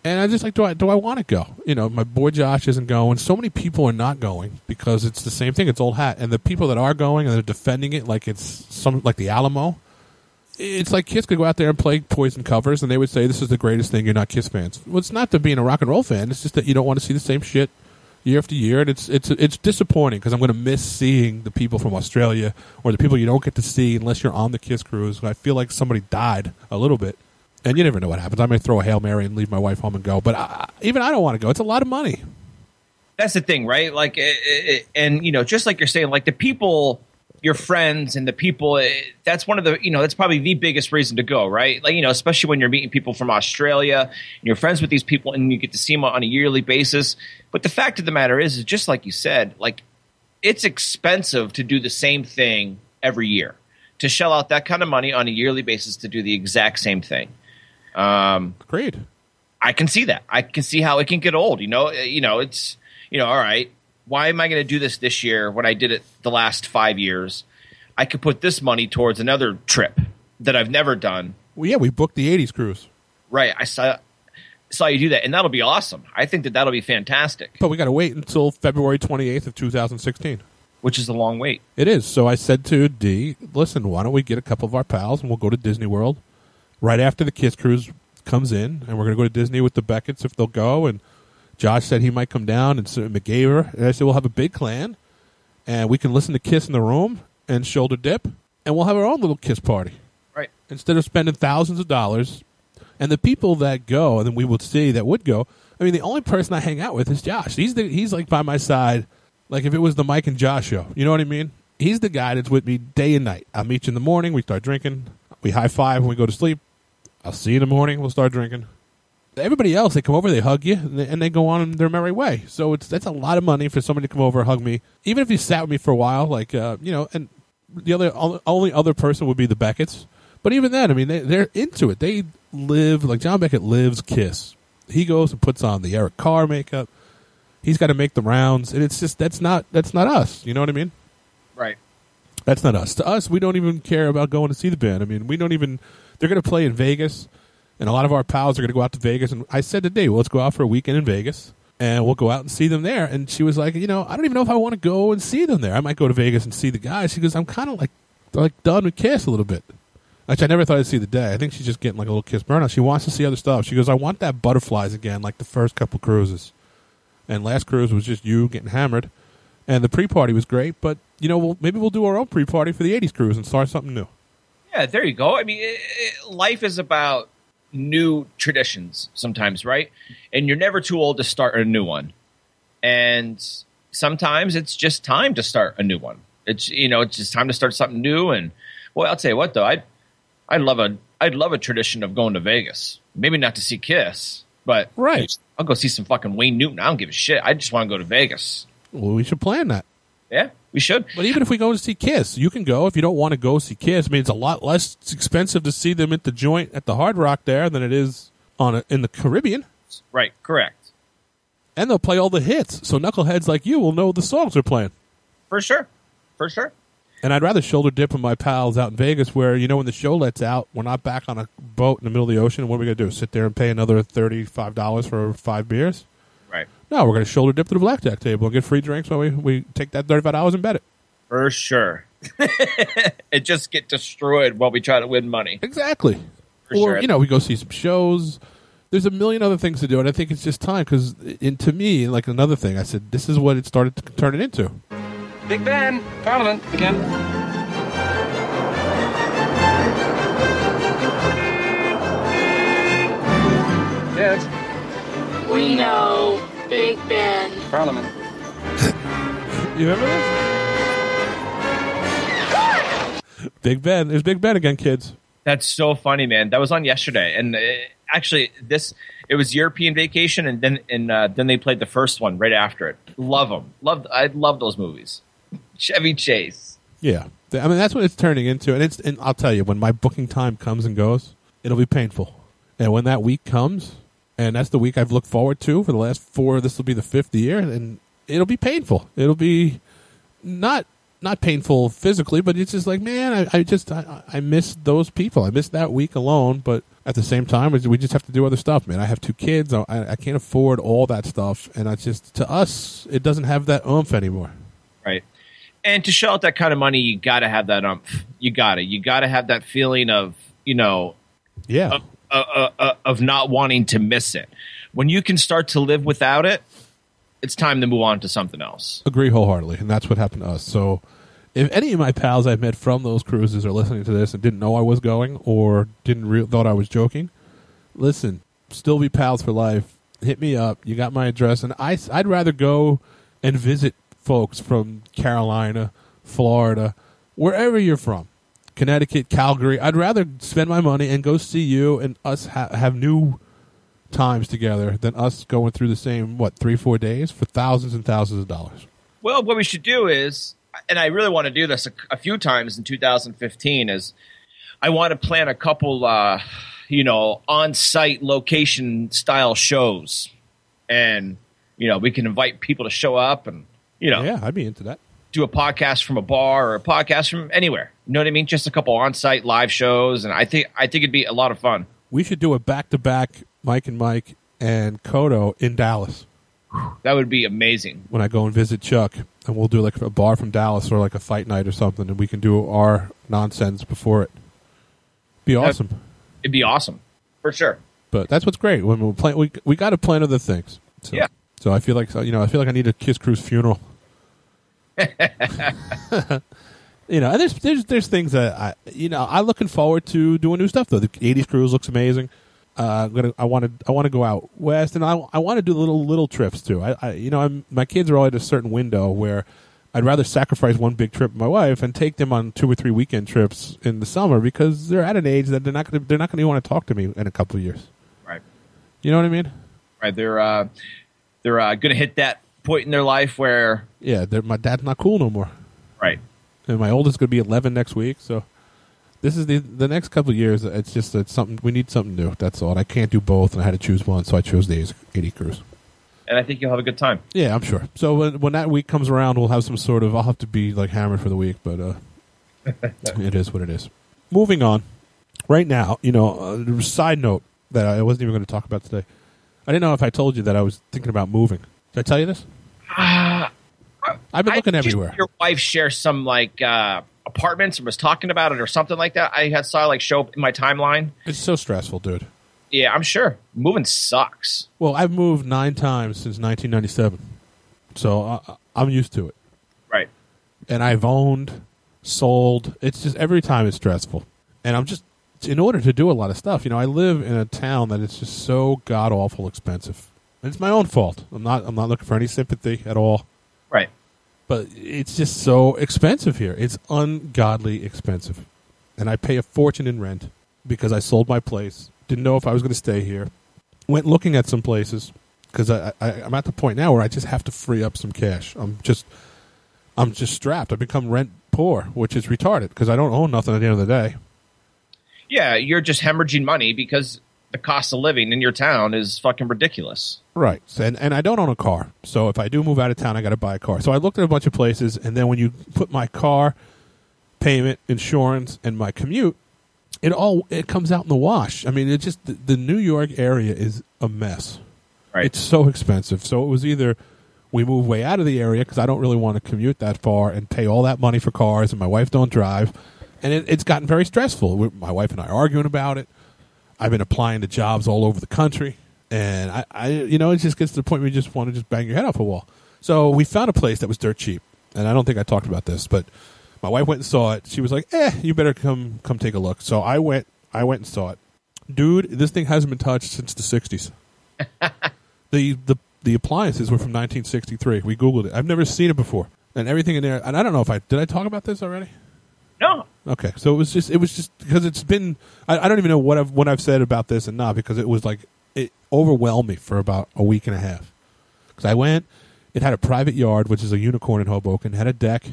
And I just like, do I do I want to go? You know, my boy Josh isn't going. So many people are not going because it's the same thing. It's old hat. And the people that are going and they're defending it like it's some like the Alamo. It's like KISS could go out there and play Poison covers, and they would say this is the greatest thing. You're not KISS fans. Well, it's not to being a rock and roll fan. It's just that you don't want to see the same shit year after year, and it's it's it's disappointing because I'm going to miss seeing the people from Australia or the people you don't get to see unless you're on the KISS Cruise. I feel like somebody died a little bit, and you never know what happens. I may throw a Hail Mary and leave my wife home and go, but I, even I don't want to go. It's a lot of money. That's the thing, right? Like, it, it, and you know, just like you're saying, like the people, your friends, and the people. It, that's one of the you know that's probably the biggest reason to go, right? Like you know, especially when you're meeting people from Australia and you're friends with these people, and you get to see them on a yearly basis. But the fact of the matter is, is just like you said, like it's expensive to do the same thing every year, to shell out that kind of money on a yearly basis to do the exact same thing. Um, Great. I can see that. I can see how it can get old. You know, you know, it's, you know, all right, why am I going to do this this year when I did it the last five years? I could put this money towards another trip that I've never done. Well, yeah, we booked the eighties cruise. Right. I saw saw you do that, and that'll be awesome. I think that that'll be fantastic. But we got to wait until February twenty-eighth of two thousand sixteen. Which is a long wait. It is. So I said to Dee, listen, why don't we get a couple of our pals, and we'll go to Disney World right after the KISS Cruise comes in, and we're going to go to Disney with the Beckett's if they'll go. And Josh said he might come down, and so McGaver. And I said, we'll have a big clan, and we can listen to KISS in the room and shoulder dip, and we'll have our own little KISS party. Right. Instead of spending thousands of dollars. And the people that go, and then we would see that would go, I mean, the only person I hang out with is Josh. He's the, he's like by my side, like if it was the Mike and Josh show. You know what I mean? He's the guy that's with me day and night. I'll meet you in the morning. We start drinking. We high-five when we go to sleep. I'll see you in the morning. We'll start drinking. Everybody else, they come over, they hug you, and they, and they go on their merry way. So it's that's a lot of money for somebody to come over and hug me. Even if you sat with me for a while, like, uh, you know, and the other only other person would be the Beckett's. But even then, I mean, they, they're into it. They live, like John Beckett lives Kiss. He goes and puts on the Eric Carr makeup. He's got to make the rounds, and it's just that's not that's not us. You know what I mean? Right. That's not us. To us, we don't even care about going to see the band. I mean, we don't even. They're going to play in Vegas, and a lot of our pals are going to go out to Vegas. And I said today, well, let's go out for a weekend in Vegas, and we'll go out and see them there. And she was like, you know, I don't even know if I want to go and see them there. I might go to Vegas and see the guys. She goes, I'm kind of like like done with Kiss a little bit. Which I never thought I'd see the day. I think she's just getting like a little Kiss burnout. She wants to see other stuff. She goes, I want that Butterflies again, like the first couple cruises. And last cruise was just you getting hammered. And the pre-party was great. But, you know, we'll, maybe we'll do our own pre-party for the eighties cruise and start something new. Yeah, there you go. I mean, it, it, life is about new traditions sometimes, right? And you're never too old to start a new one. And sometimes it's just time to start a new one. It's, you know, it's just time to start something new. And, well, I'll tell you what, though, I... I'd love a I'd love a tradition of going to Vegas. Maybe not to see Kiss, but right. I'll go see some fucking Wayne Newton. I don't give a shit. I just want to go to Vegas. Well, we should plan that. Yeah, we should. But even if we go to see Kiss, you can go. If you don't want to go see Kiss, I mean, it's a lot less expensive to see them at the joint at the Hard Rock there than it is on a, in the Caribbean. Right, correct. And they'll play all the hits, so knuckleheads like you will know the songs they're playing. For sure, for sure. And I'd rather shoulder dip with my pals out in Vegas where, you know, when the show lets out, we're not back on a boat in the middle of the ocean. What are we going to do? Sit there and pay another thirty-five dollars for five beers? Right. No, we're going to shoulder dip to the blackjack table and get free drinks while we, we take that thirty-five dollars and bet it. For sure. It just get destroyed while we try to win money. Exactly. For or, sure. You know, we go see some shows. There's a million other things to do, and I think it's just time because, to me, like another thing, I said, this is what it started to turn it into. Big Ben, Parliament, again. Yes. We know Big Ben. Parliament. You remember this? Big Ben. There's Big Ben again, kids. That's so funny, man. That was on yesterday. And it, actually, this it was European Vacation, and then and uh, then they played the first one right after it. Love them. Love, I love those movies. Chevy Chase. Yeah. I mean, that's what it's turning into. And it's and I'll tell you, when my booking time comes and goes, it'll be painful. And when that week comes, and that's the week I've looked forward to for the last four, this will be the fifth year, and it'll be painful. It'll be not not painful physically, but it's just like, man, I, I just I, I miss those people. I miss that week alone. But at the same time, we just have to do other stuff, man. I have two kids. I, I can't afford all that stuff. And I just, to us, it doesn't have that oomph anymore. Right. And to shell out that kind of money, you got to have that umph. You got to. You got to have that feeling of, you know, yeah, of, uh, uh, of not wanting to miss it. When you can start to live without it, it's time to move on to something else. Agree wholeheartedly, and that's what happened to us. So if any of my pals I've met from those cruises are listening to this and didn't know I was going or didn't re- thought I was joking, listen, still be pals for life. Hit me up. You got my address. And I, I'd rather go and visit folks from Carolina, Florida, wherever you're from, Connecticut, Calgary. I'd rather spend my money and go see you and us ha- have new times together than us going through the same, what, three, four days for thousands and thousands of dollars. Well, what we should do is, and I really want to do this a, a few times in two thousand fifteen, is I want to plan a couple, uh, you know, on-site location style shows. And, you know, we can invite people to show up and, you know, yeah, I'd be into that. Do a podcast from a bar or a podcast from anywhere. You know what I mean? Just a couple on-site live shows, and I think I think it'd be a lot of fun. We should do a back-to-back Mike and Mike and Kodo in Dallas. That would be amazing. When I go and visit Chuck, and we'll do like a bar from Dallas or like a fight night or something, and we can do our nonsense before it. Be awesome. That'd, it'd be awesome for sure. But that's what's great when we plan. We we got to plan other things. So, yeah. So I feel like you know I feel like I need a Kiss Kruise funeral. You know, and there's there's there's things that I you know I'm looking forward to doing new stuff though. The eighties cruise looks amazing. Uh, I'm gonna I want to I want to go out west, and I I want to do little little trips too. I, I you know I'm my kids are all at a certain window where I'd rather sacrifice one big trip with my wife and take them on two or three weekend trips in the summer because they're at an age that they're not gonna, they're not going to want to talk to me in a couple of years. Right. You know what I mean? Right. They're uh, they're uh, going to hit that point in their life where yeah my dad's not cool no more, right? And my oldest is going to be eleven next week, so this is the the next couple of years. It's just it's something we need something new. That's all. And I can't do both, and I had to choose one, so I chose the eighty Cruise. And I think you'll have a good time. Yeah, I'm sure. So when, when that week comes around, we'll have some sort of. I'll have to be like hammered for the week, but uh, it is what it is. Moving on. Right now, you know, uh, side note that I wasn't even going to talk about today. I didn't know if I told you that I was thinking about moving. Did I tell you this? Uh, I've been looking I everywhere. Your wife shares some like uh, apartments and was talking about it or something like that. I had saw like show up in my timeline. It's so stressful, dude. Yeah, I'm sure. Moving sucks. Well, I've moved nine times since nineteen ninety-seven, so I, I'm used to it. Right. And I've owned, sold. It's just every time it's stressful, and I'm just. In order to do a lot of stuff, you know, I live in a town that it's just so god awful expensive. And it's my own fault. I'm not. I'm not looking for any sympathy at all. Right. But it's just so expensive here. It's ungodly expensive, and I pay a fortune in rent because I sold my place. Didn't know if I was going to stay here. Went looking at some places because I, I, I'm at the point now where I just have to free up some cash. I'm just, I'm just strapped. I've become rent poor, which is retarded because I don't own nothing at the end of the day. Yeah, you're just hemorrhaging money because the cost of living in your town is fucking ridiculous. Right. And and I don't own a car. So if I do move out of town, I got to buy a car. So I looked at a bunch of places, and then when you put my car payment, insurance, and my commute, it all it comes out in the wash. I mean, it just the, the New York area is a mess. Right. It's so expensive. So it was either we move way out of the area because I don't really want to commute that far and pay all that money for cars, and my wife don't drive. And it, it's gotten very stressful. We're, my wife and I are arguing about it. I've been applying to jobs all over the country, and I, I, you know, it just gets to the point where you just want to just bang your head off a wall. So we found a place that was dirt cheap, and I don't think I talked about this, but my wife went and saw it. She was like, "Eh, you better come, come take a look." So I went, I went and saw it. Dude, this thing hasn't been touched since the sixties. the the the appliances were from nineteen sixty-three. We Googled it. I've never seen it before, and everything in there. And I don't know if I did I talk about this already. No. Okay, so it was just it was just because it's been I, I don't even know what I've what I've said about this and not because it was like it overwhelmed me for about a week and a half because I went it had a private yard which is a unicorn in Hoboken had a deck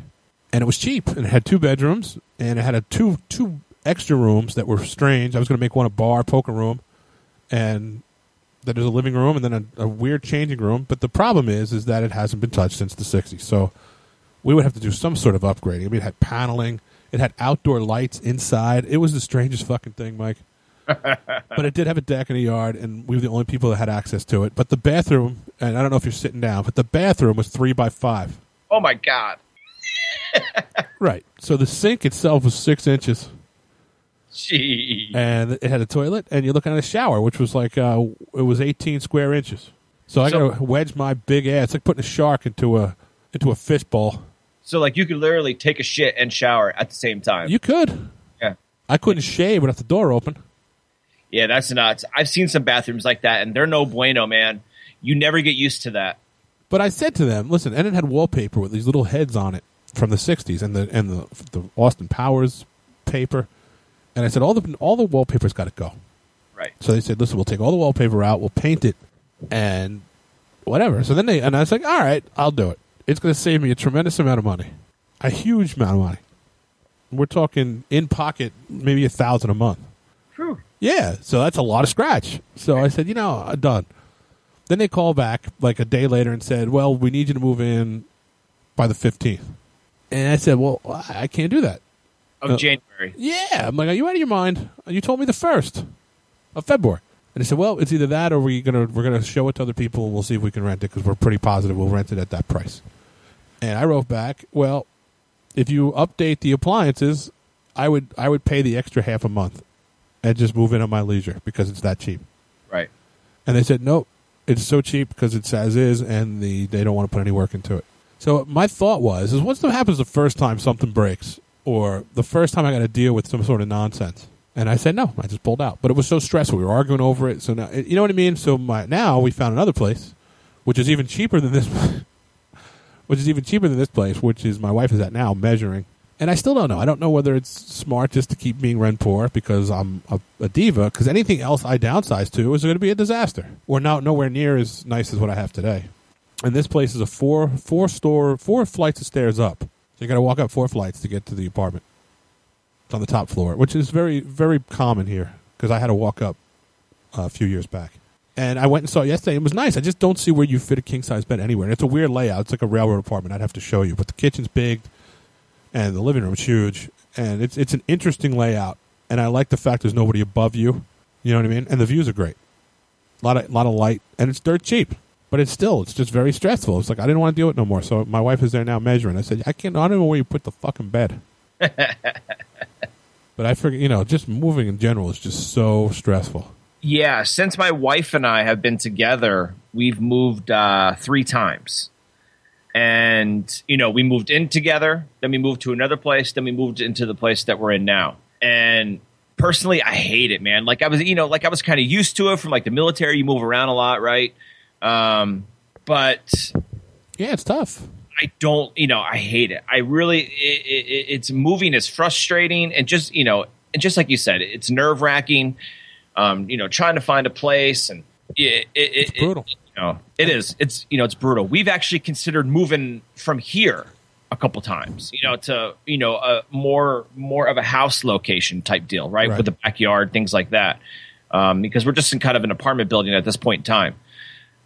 and it was cheap and it had two bedrooms and it had a two two extra rooms that were strange. I was going to make one a bar poker room and then there's a living room and then a, a weird changing room. But the problem is is that it hasn't been touched since the sixties, so we would have to do some sort of upgrading. I mean, it had paneling. It had outdoor lights inside. It was the strangest fucking thing, Mike. But it did have a deck and a yard, and we were the only people that had access to it. But the bathroom, and I don't know if you're sitting down, but the bathroom was three by five. Oh, my God. Right. So the sink itself was six inches. Gee. And it had a toilet, and you're looking at a shower, which was like, uh, it was eighteen square inches. So I so, got to wedge my big ass. It's like putting a shark into a into a fish bowl. So, like, you could literally take a shit and shower at the same time. You could. Yeah. I couldn't shave without the door open. Yeah, that's nuts. I've seen some bathrooms like that, and they're no bueno, man. You never get used to that. But I said to them, listen, and it had wallpaper with these little heads on it from the sixties and the and the, the Austin Powers paper. And I said, all the, all the wallpaper's got to go. Right. So they said, listen, we'll take all the wallpaper out, we'll paint it, and whatever. So then they, and I was like, all right, I'll do it. It's going to save me a tremendous amount of money, a huge amount of money. We're talking in pocket, maybe a thousand a month. True. Yeah, so that's a lot of scratch. So I said, you know, I'm done. Then they call back like a day later and said, well, we need you to move in by the fifteenth. And I said, well, I can't do that. Of uh, January. Yeah. I'm like, are you out of your mind? You told me the first of February. And they said, well, it's either that or we're going we're gonna show it to other people and we'll see if we can rent it because we're pretty positive we'll rent it at that price. And I wrote back, well, if you update the appliances, I would I would pay the extra half a month and just move in on my leisure because it's that cheap. Right. And they said, no, it's so cheap because it's as is and the they don't want to put any work into it. So my thought was, is what happens the first time something breaks or the first time I got to deal with some sort of nonsense? And I said, no, I just pulled out. But it was so stressful. We were arguing over it. So now, you know what I mean? So my, now we found another place, which is even cheaper than this Which is even cheaper than this place, which is my wife is at now measuring. And I still don't know. I don't know whether it's smart just to keep being rent poor because I'm a, a diva. Because anything else I downsize to is going to be a disaster. Or not nowhere near as nice as what I have today. And this place is a four four store four flights of stairs up. So you got to walk up four flights to get to the apartment. It's on the top floor, which is very, very common here because I had to walk up a few years back. And I went and saw it yesterday. It was nice. I just don't see where you fit a king-size bed anywhere. And it's a weird layout. It's like a railroad apartment. I'd have to show you. But the kitchen's big and the living room's huge. And it's it's an interesting layout. And I like the fact there's nobody above you. You know what I mean? And the views are great. A lot of, lot of light. And it's dirt cheap. But it's still, it's just very stressful. It's like, I didn't want to deal with it no more. So my wife is there now measuring. I said, I can't, I don't know where you put the fucking bed. But I figure, you know, just moving in general is just so stressful. Yeah. Since my wife and I have been together, we've moved uh, three times. And, you know, we moved in together. Then we moved to another place. Then we moved into the place that we're in now. And personally, I hate it, man. Like I was, you know, like I was kind of used to it from like the military. You move around a lot, right? Um, but yeah, it's tough. I don't, you know, I hate it. I really, it, it, it's moving is frustrating, and just, you know, and just like you said, it's nerve wracking. Um, you know, trying to find a place, and it, it, it's it, brutal. It, you know, it is. It's you know, it's brutal. We've actually considered moving from here a couple times, you know, to you know, a more more of a house location type deal, right, right. with a backyard, things like that, um, because we're just in kind of an apartment building at this point in time.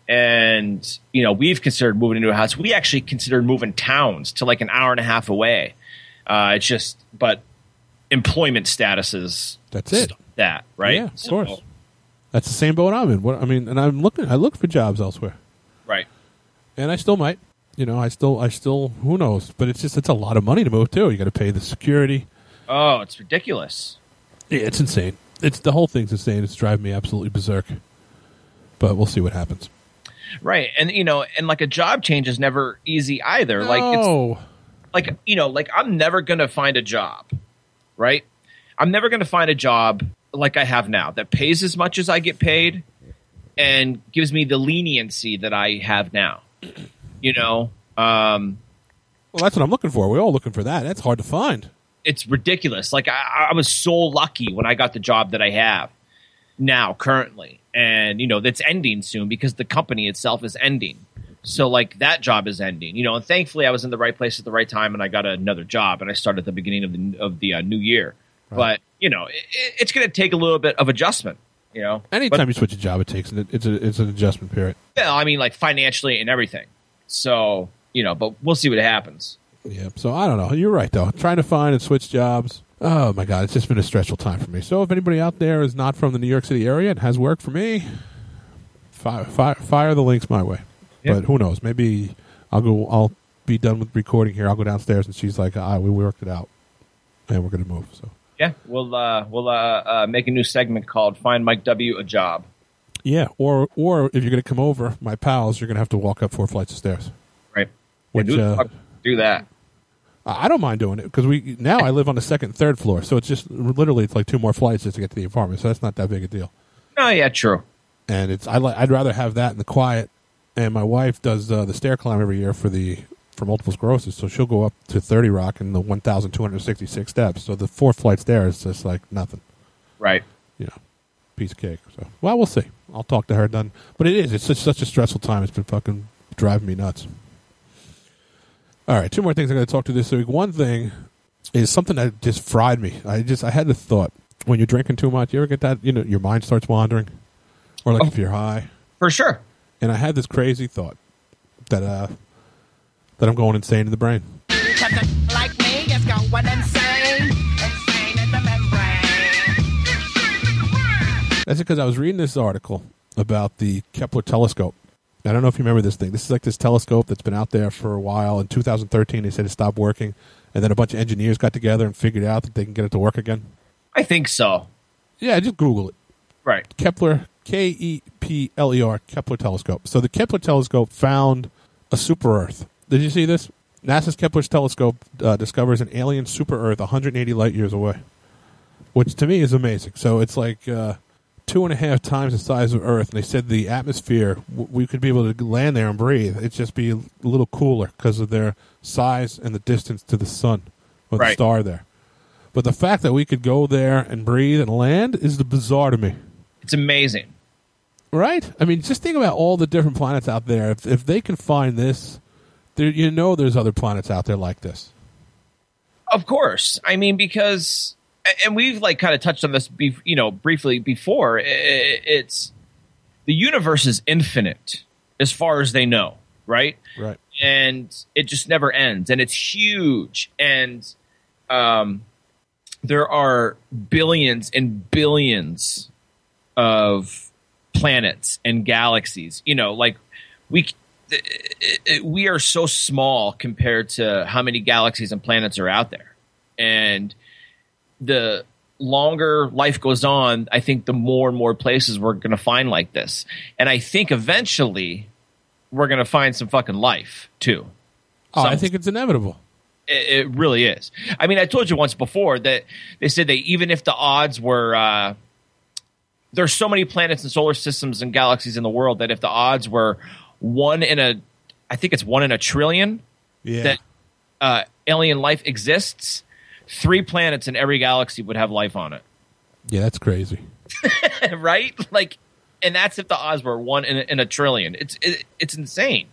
And, you know, we've considered moving into a house. We actually considered moving towns to like an hour and a half away. Uh, it's just, but employment statuses. That's it. That, right? Yeah, of course. So, that's the same boat I'm in. What, I mean, and I'm looking, I look for jobs elsewhere. Right. And I still might, you know, I still, I still, who knows? But it's just, it's a lot of money to move too. You got to pay the security. Oh, it's ridiculous. Yeah, it's insane. It's the whole thing's insane. It's driving me absolutely berserk. But we'll see what happens. Right. And, you know, and like a job change is never easy either. No. Like, it's like, you know, like I'm never going to find a job, right? I'm never going to find a job like I have now that pays as much as I get paid and gives me the leniency that I have now, you know? Um, well, that's what I'm looking for. We're all looking for that. That's hard to find. It's ridiculous. Like I, I was so lucky when I got the job that I have now currently. And, you know, that's ending soon because the company itself is ending. So, like, that job is ending. You know, and thankfully I was in the right place at the right time and I got another job. And I started at the beginning of the of the uh, new year. Right. But, you know, it, it's going to take a little bit of adjustment, you know. Anytime but, you switch a job, it takes an, it's, a, it's an adjustment period. Yeah, I mean, like, financially and everything. So, you know, but we'll see what happens. Yeah, so I don't know. You're right, though. Trying to find and switch jobs. Oh, my God. It's just been a stressful time for me. So if anybody out there is not from the New York City area and has work for me, fire, fire, fire the links my way. Yep. But who knows? Maybe I'll go. I'll be done with recording here. I'll go downstairs, and she's like, ah, we worked it out, and we're going to move. So yeah, we'll uh, we'll uh, uh, make a new segment called Find Mike W. a Job. Yeah, or or if you're going to come over, my pals, you're going to have to walk up four flights of stairs. Right. Which, yeah, do, uh, do that. I don't mind doing it because we now I live on the second, third floor, so it's just literally it's like two more flights just to get to the apartment. So that's not that big a deal. Oh yeah, true. And it's I li- I'd rather have that in the quiet. And my wife does uh, the stair climb every year for the for multiple sclerosis, so she'll go up to thirty Rock in the one thousand two hundred sixty six steps. So the fourth flight there is just like nothing, right? You know, piece of cake. So well, we'll see. I'll talk to her. Done. But it is it's such, such a stressful time. It's been fucking driving me nuts. All right, two more things I'm going to talk to this week. One thing is something that just fried me. I just I had the thought when you're drinking too much, you ever get that? You know, your mind starts wandering, or like oh, if you're high, for sure. And I had this crazy thought that uh that I'm going insane in the brain. Like me, it's going insane, insane in the membrane. That's because I was reading this article about the Kepler telescope. I don't know if you remember this thing. This is like this telescope that's been out there for a while. In two thousand thirteen, they said it stopped working. And then a bunch of engineers got together and figured out that they can get it to work again. I think so. Yeah, just Google it. Right. Kepler, K E P L E R, Kepler telescope. So the Kepler telescope found a super-Earth. Did you see this? NASA's Kepler's telescope uh, discovers an alien super-Earth one hundred eighty light-years away, which to me is amazing. So it's like... Uh, two and a half times the size of Earth, and they said the atmosphere, we could be able to land there and breathe. It'd just be a little cooler because of their size and the distance to the sun or the right. star there. But the fact that we could go there and breathe and land is bizarre to me. It's amazing. Right? I mean, just think about all the different planets out there. If, if they can find this, there, you know there's other planets out there like this. Of course. I mean, because... and we've like kind of touched on this, be, you know, briefly before. It's the universe is infinite as far as they know, right? Right. And it just never ends, and it's huge, and um, there are billions and billions of planets and galaxies. You know, like we we are so small compared to how many galaxies and planets are out there, and the longer life goes on, I think the more and more places we're going to find like this. And I think eventually we're going to find some fucking life too. Oh, some, I think it's inevitable. It, it really is. I mean, I told you once before that they said that even if the odds were, uh, there's so many planets and solar systems and galaxies in the world that if the odds were one in a, I think it's one in a trillion yeah. that uh, alien life exists, three planets in every galaxy would have life on it. Yeah, that's crazy. Right? Like, and that's if the odds were one in a, in a trillion. It's it, it's insane.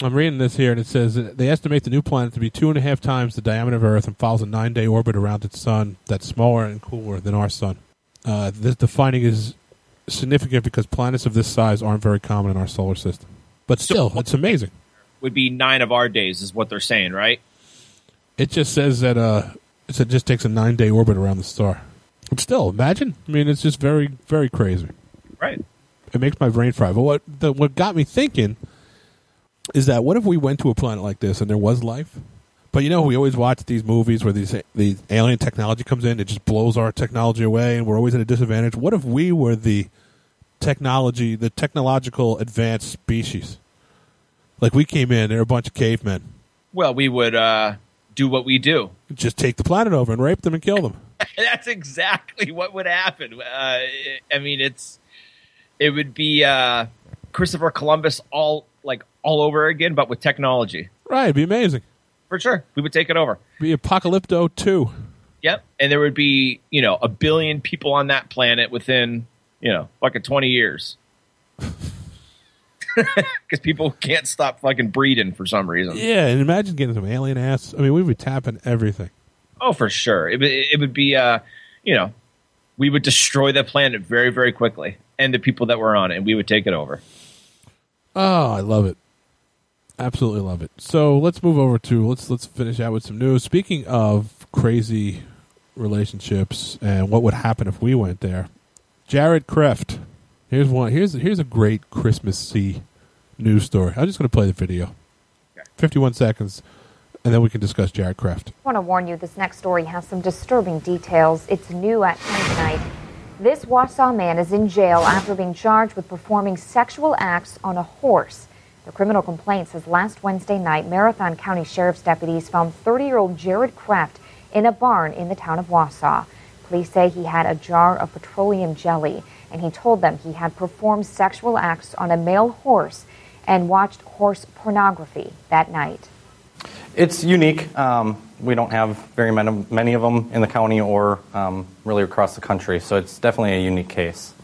I'm reading this here, and it says they estimate the new planet to be two and a half times the diameter of Earth and follows a nine-day orbit around its sun that's smaller and cooler than our sun. Uh, this, the finding is significant because planets of this size aren't very common in our solar system. But still, so, it's amazing. Would be nine of our days is what they're saying, right? It just says that uh, it just takes a nine-day orbit around the star. But still, imagine. I mean, it's just very, very crazy. Right. It makes my brain fry. But what the, what got me thinking is that what if we went to a planet like this and there was life? But, you know, we always watch these movies where these, these alien technology comes in. It just blows our technology away, and we're always at a disadvantage. What if we were the technology, the technological advanced species? Like, we came in, there were a bunch of cavemen. Well, we would... Uh... do what we do. Just take the planet over and rape them and kill them. That's exactly what would happen. Uh, I mean, it's it would be uh, Christopher Columbus all like all over again, but with technology. Right, it'd be amazing. For sure. We would take it over. Be Apocalypto two. Yep. And there would be, you know, a billion people on that planet within, you know, fucking twenty years. Because people can't stop fucking breeding for some reason. Yeah, and imagine getting some alien ass. I mean, we would tap in everything. Oh, for sure. It, it would be, uh, you know, we would destroy the planet very, very quickly. And the people that were on it, and we would take it over. Oh, I love it. Absolutely love it. So let's move over to, let's let's finish out with some news. Speaking of crazy relationships and what would happen if we went there, Jared Kraft. Here's one. Here's here's a great Christmassy news story. I'm just going to play the video. Okay. fifty-one seconds, and then we can discuss Jared Kraft. I want to warn you, this next story has some disturbing details. It's new at ten tonight. This Wausau man is in jail after being charged with performing sexual acts on a horse. The criminal complaint says last Wednesday night, Marathon County Sheriff's deputies found thirty-year-old Jared Kraft in a barn in the town of Wausau. Police say he had a jar of petroleum jelly, and he told them he had performed sexual acts on a male horse and watched horse pornography that night. It's unique. Um, we don't have very many of them in the county or um, really across the country, so it's definitely a unique case.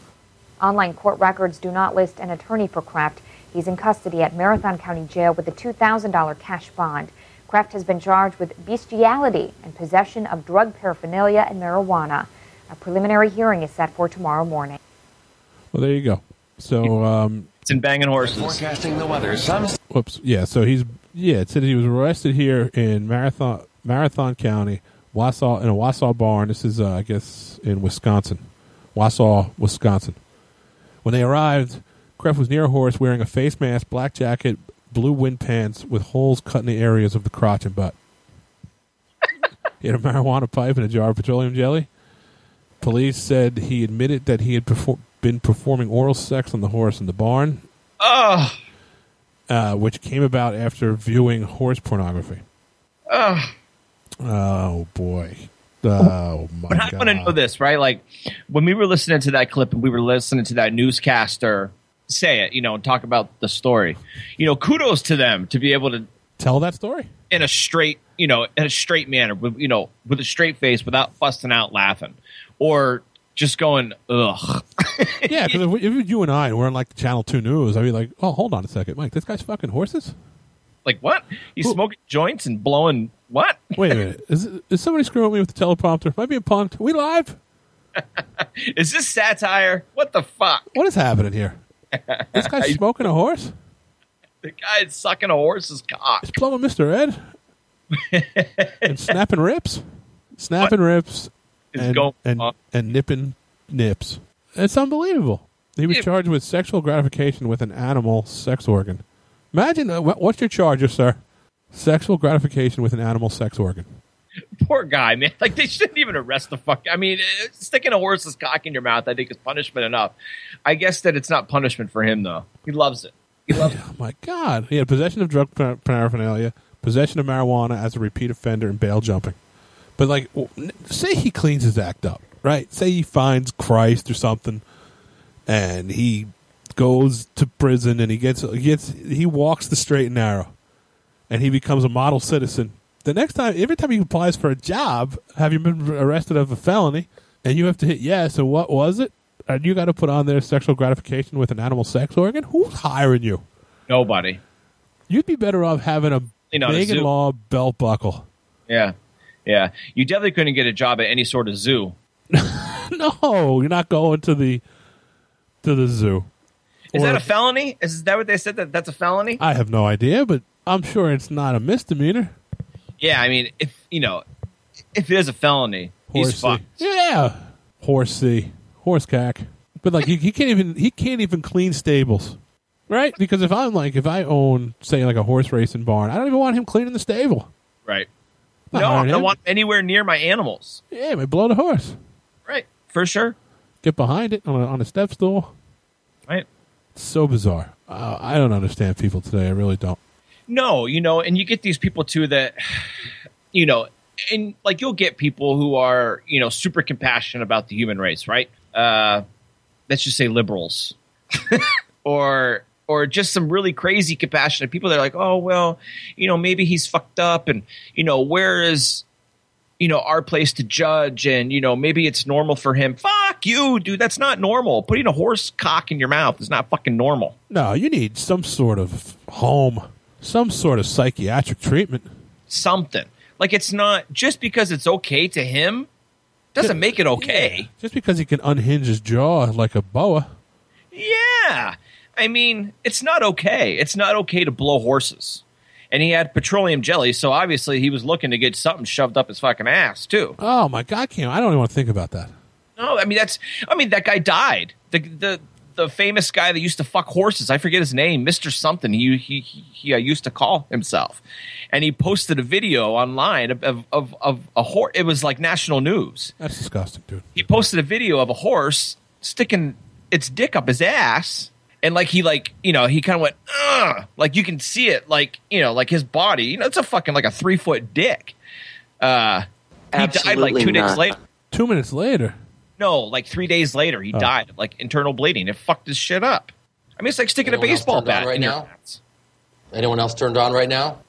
Online court records do not list an attorney for Kraft. He's in custody at Marathon County Jail with a two thousand dollars cash bond. Kraft has been charged with bestiality and possession of drug paraphernalia and marijuana. A preliminary hearing is set for tomorrow morning. Well, there you go. So, um... it's in banging horses. Forecasting the weather. Some... Whoops. Yeah, so he's... Yeah, it said he was arrested here in Marathon Marathon County, Wausau, in a Wausau barn. This is, uh, I guess, in Wisconsin. Wausau, Wisconsin. When they arrived, Kraft was near a horse wearing a face mask, black jacket, blue wind pants with holes cut in the areas of the crotch and butt. He had a marijuana pipe and a jar of petroleum jelly. Police said he admitted that he had performed... been performing oral sex on the horse in the barn, oh. uh, which came about after viewing horse pornography. Oh, oh boy! Oh my! But I God. want to know this, right? Like when we were listening to that clip and we were listening to that newscaster say it, you know, and talk about the story. You know, kudos to them to be able to tell that story in a straight, you know, in a straight manner, with, you know, with a straight face, without busting out laughing or just going, ugh. Yeah, because if, if you and I were on like the Channel two News, I'd be like, oh, hold on a second, Mike, this guy's fucking horses? Like, what? He's Ooh. smoking joints and blowing what? Wait a minute. Is, is somebody screwing me with the teleprompter? Might be a prompt. Are we live? Is this satire? What the fuck? What is happening here? This guy's smoking a horse? The guy's sucking a horse's cock. He's plumbing Mister Ed. And snapping rips. Snapping what? rips. And, going and, and nipping nips. It's unbelievable. He was charged with sexual gratification with an animal sex organ. Imagine, uh, what's your charger, sir? Sexual gratification with an animal sex organ. Poor guy, man. Like, they shouldn't even arrest the fuck. I mean, sticking a horse's cock in your mouth, I think, is punishment enough. I guess that it's not punishment for him, though. He loves it. He loves it. Oh, my God. He had possession of drug paraphernalia, possession of marijuana as a repeat offender, and bail jumping. But, like, say he cleans his act up, right? Say he finds Christ or something, and he goes to prison, and he gets he gets he walks the straight and narrow, and he becomes a model citizen. The next time, every time he applies for a job, have you been arrested of a felony, and you have to hit yes, and what was it? And you got to put on there sexual gratification with an animal sex organ? Who's hiring you? Nobody. You'd be better off having a big and law belt buckle. Yeah. Yeah. You definitely couldn't get a job at any sort of zoo. No, you're not going to the to the zoo. Is or, that a felony? Is that what they said, that that's a felony? I have no idea, but I'm sure it's not a misdemeanor. Yeah, I mean, if you know, if it is a felony, Horsey. he's fucked. Yeah, horsey, horse cack. But like, he, he can't even he can't even clean stables, right? Because if I'm like, if I own, say, like a horse racing barn, I don't even want him cleaning the stable, right? No, I don't him. want anywhere near my animals. Yeah, we blow the horse, right? For sure. Get behind it on a, on a step stool, right? It's so bizarre. Uh, I don't understand people today. I really don't. No, you know, and you get these people, too, that, you know, and, like, you'll get people who are, you know, super compassionate about the human race, right? Uh, let's just say liberals. or or just some really crazy compassionate people that are like, oh, well, you know, maybe he's fucked up, and, you know, where is, you know, our place to judge, and, you know, maybe it's normal for him. Fuck you, dude. That's not normal. Putting a horse cock in your mouth is not fucking normal. No, you need some sort of home. Some sort of psychiatric treatment. Something. Like, it's not, just because it's okay to him doesn't make it okay. Yeah. Just because he can unhinge his jaw like a boa. Yeah. I mean, it's not okay. It's not okay to blow horses. And he had petroleum jelly, so obviously he was looking to get something shoved up his fucking ass, too. Oh, my God, Cam. I don't even want to think about that. No, I mean, that's, I mean, that guy died. The, the, The famous guy that used to fuck horses, I forget his name, Mister Something, he he he uh, used to call himself. And he posted a video online of, of, of, of a horse. It was like national news. That's disgusting, dude. He posted a video of a horse sticking its dick up his ass. And like, he like, you know, he kind of went, ugh. Like, you can see it, like, you know, like his body. You know, it's a fucking, like a three foot dick. Uh, he died like two days later. Two minutes later. No, like three days later, he oh. died of like internal bleeding. It fucked his shit up. I mean, it's like sticking Anyone a baseball bat right in now. Anyone else turned on right now?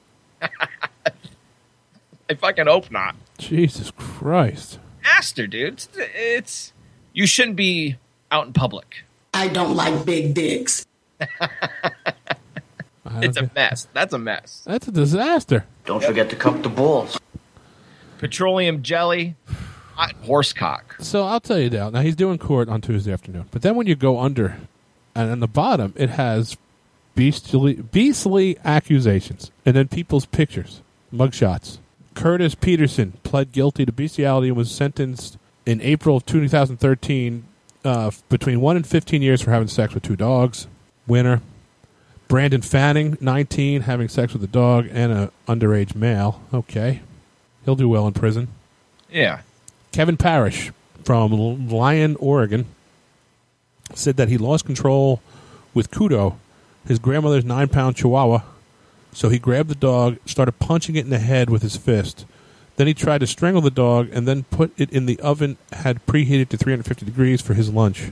I fucking hope not. Jesus Christ, master, dude, it's, it's you shouldn't be out in public. I don't like big dicks. It's a mess. That's a mess. That's a disaster. Don't yep. forget to cup the balls. Petroleum jelly. Horse cock. So I'll tell you now. Now, he's doing court on Tuesday afternoon. But then when you go under, and on the bottom, it has beastly, beastly accusations. And then people's pictures, mugshots. Curtis Peterson pled guilty to bestiality and was sentenced in April of two thousand thirteen uh, between one and fifteen years for having sex with two dogs. Winner. Brandon Fanning, nineteen, having sex with a dog and an underage male. Okay. He'll do well in prison. Yeah. Kevin Parrish from Lyon, Oregon, said that he lost control with Kudo, his grandmother's nine-pound chihuahua, so he grabbed the dog, started punching it in the head with his fist. Then he tried to strangle the dog and then put it in the oven, had preheated to three hundred fifty degrees for his lunch.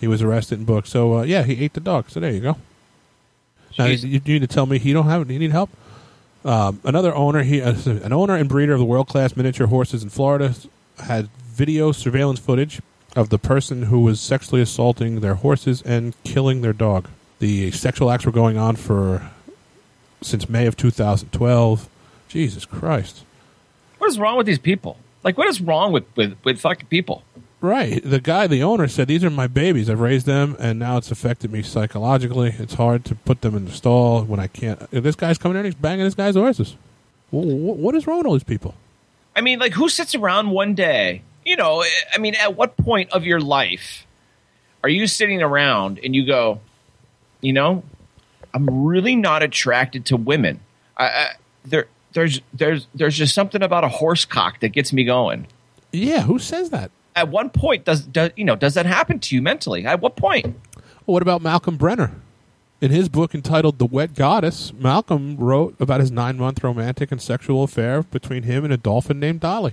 He was arrested and booked. So, uh, yeah, he ate the dog. So there you go. Jeez. Now, you, you need to tell me he don't have it. He need help? Um, another owner, he uh, an owner and breeder of the world-class miniature horses in Florida, had video surveillance footage of the person who was sexually assaulting their horses and killing their dog. The sexual acts were going on for since May of two thousand twelve. Jesus Christ. What is wrong with these people? Like, what is wrong with, with, with fucking people? Right. The guy, the owner, said, these are my babies. I've raised them, and now it's affected me psychologically. It's hard to put them in the stall when I can't. If this guy's coming in, he's banging this guy's horses. What is wrong with all these people? I mean, like, who sits around one day? You know, I mean, at what point of your life are you sitting around and you go, you know, I'm really not attracted to women. I, I, there, there's, there's, there's just something about a horse cock that gets me going. Yeah, who says that? At one point, does, does you know, does that happen to you mentally? At what point? Well, what about Malcolm Brenner? In his book entitled The Wet Goddess, Malcolm wrote about his nine-month romantic and sexual affair between him and a dolphin named Dolly.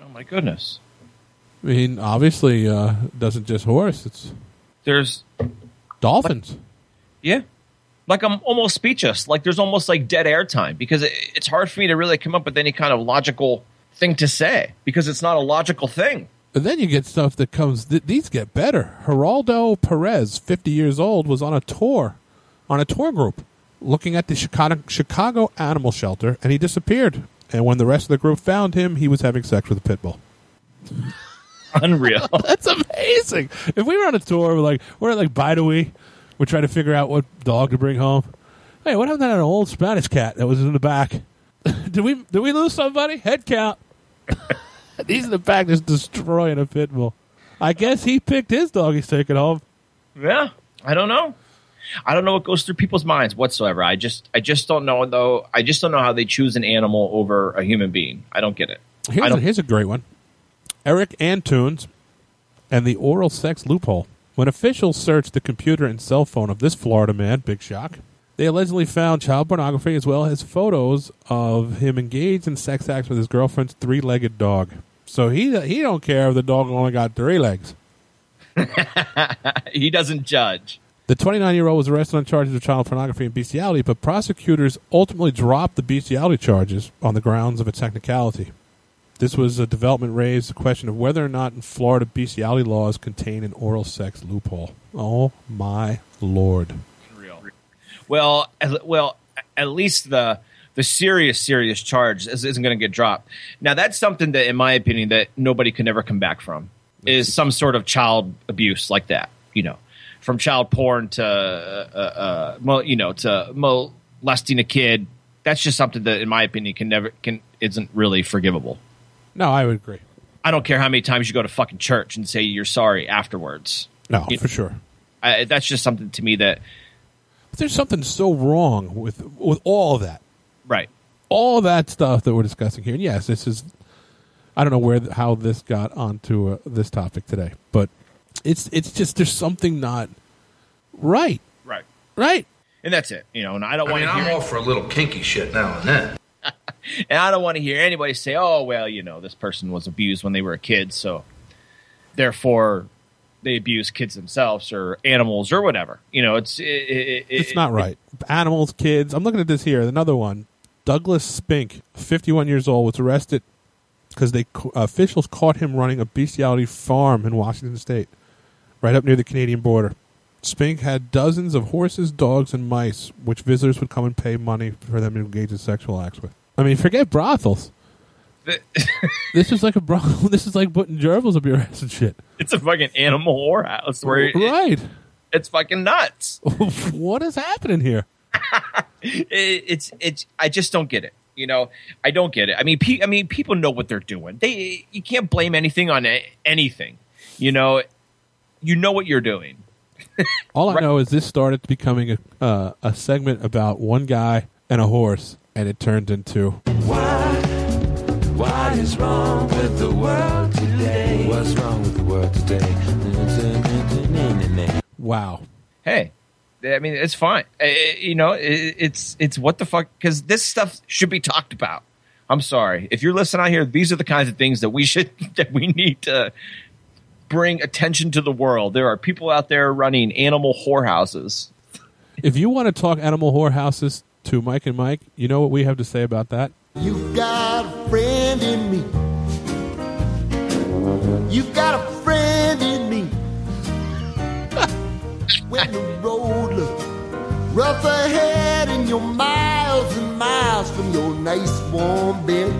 Oh, my goodness. I mean, obviously, uh, it doesn't just horse. It's There's... dolphins. Like, yeah. Like, I'm almost speechless. Like, there's almost, like, dead air time because it, it's hard for me to really come up with any kind of logical thing to say because it's not a logical thing. And then you get stuff that comes... Th- these get better. Geraldo Perez, fifty years old, was on a tour... on a tour group looking at the Chicago, Chicago animal shelter, and he disappeared. And when the rest of the group found him, he was having sex with a pit bull. Unreal. That's amazing. If we were on a tour, we're like, we're at like Bidawee. We're trying to figure out what dog to bring home. Hey, what happened to that old Spanish cat that was in the back? did we did we lose somebody? Head count. He's in the back just destroying a pit bull. I guess he picked his dog he's taking home. Yeah, I don't know. I don't know what goes through people's minds whatsoever. I just I just don't know, though. I just don't know how they choose an animal over a human being. I don't get it. Here's, don't. A, here's a great one. Eric Antunes and the oral sex loophole. When officials searched the computer and cell phone of this Florida man, big shock, they allegedly found child pornography as well as photos of him engaged in sex acts with his girlfriend's three-legged dog. So he he don't care if the dog only got three legs. He doesn't judge. The twenty-nine-year-old was arrested on charges of child pornography and bestiality, but prosecutors ultimately dropped the bestiality charges on the grounds of a technicality. This was a development raised the question of whether or not in Florida bestiality laws contain an oral sex loophole. Oh, my Lord. Real. Well, well, at least the the serious, serious charge isn't going to get dropped. Now, that's something that, in my opinion, that nobody can ever come back from, is some sort of child abuse like that, you know. From child porn to, uh, uh, you know, to molesting a kid, that's just something that, in my opinion, can never can isn't really forgivable. No, I would agree. I don't care how many times you go to fucking church and say you're sorry afterwards. No, you for know? Sure. I, that's just something to me that. But there's something so wrong with with all of that, right? All that stuff that we're discussing here. And yes, this is. I don't know where how this got onto uh, this topic today, but. It's it's just there's something not right. Right. Right. And that's it. You know, and I don't want to I mean, I'm all for a little kinky shit now and then. And I don't want to hear anybody say, oh, well, you know, this person was abused when they were a kid, so therefore they abuse kids themselves or animals or whatever. You know, it's... It, it, it's it, not right. It, animals, kids. I'm looking at this here. Another one. Douglas Spink, fifty-one years old, was arrested because they uh, officials caught him running a bestiality farm in Washington State. Right up near the Canadian border. Spink had dozens of horses, dogs, and mice, which visitors would come and pay money for them to engage in sexual acts with. I mean, forget brothels. The- this is like a brothel. This is like putting gerbils up your ass and shit. It's a fucking animal whorehouse. Where it, right. It, it's fucking nuts. What is happening here? it, it's it's. I just don't get it. You know, I don't get it. I mean, pe- I mean, people know what they're doing. They you can't blame anything on a- anything. You know. You know what you're doing. All I know is this started becoming a uh, a segment about one guy and a horse, and it turned into Why? What is wrong with the world today? What's wrong with the world today? Wow. Hey, I mean, it's fine. It, you know, it, it's it's what the fuck? Because this stuff should be talked about. I'm sorry if you're listening out here. These are the kinds of things that we should that we need to. Bring attention to the world. There are people out there running animal whorehouses. If you want to talk animal whorehouses to Mike and Mike, you know what we have to say about that? You've got a friend in me. You've got a friend in me. When the road looks rough ahead and you're miles miles from your nice warm bed.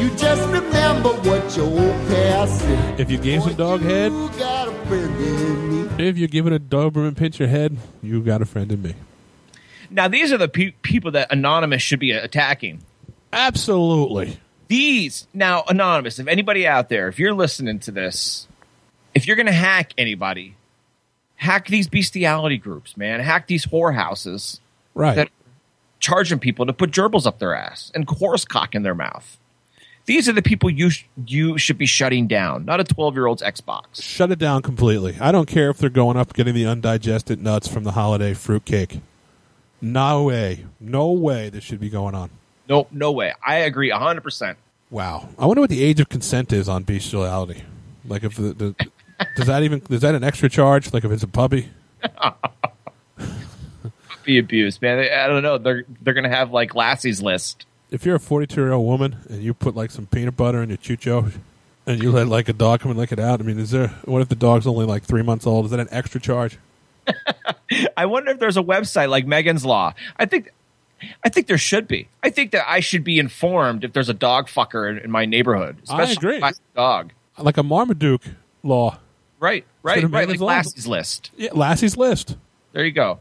You just remember what your old past said. If you gave some dog head, you got a friend in me. If you're giving a Doberman pincher head, you got a friend in me. Now, these are the pe- people that Anonymous should be attacking. Absolutely. These, now, Anonymous, if anybody out there, if you're listening to this, if you're going to hack anybody, hack these bestiality groups, man. Hack these whorehouses right. that are charging people to put gerbils up their ass and horse cock in their mouth. These are the people you sh- you should be shutting down, not a twelve-year-old's Xbox. Shut it down completely. I don't care if they're going up getting the undigested nuts from the holiday fruitcake. No way. No way this should be going on. Nope, no way. I agree one hundred percent. Wow. I wonder what the age of consent is on bestiality. Like, if the, the does that even is that an extra charge? Like, if it's a puppy? Puppy abuse, man. I don't know. They're they're gonna have like Lassie's List. If you're a forty-two-year-old woman and you put like some peanut butter in your chucho and you let like a dog come and lick it out, I mean, is there? What if the dog's only like three months old? Is that an extra charge? I wonder if there's a website like Megan's Law. I think. I think there should be. I think that I should be informed if there's a dog fucker in, in my neighborhood. Especially I agree. If I see a dog. Like a Marmaduke law. Right, right, right. Like Lassie's List. Yeah, Lassie's List. There you go.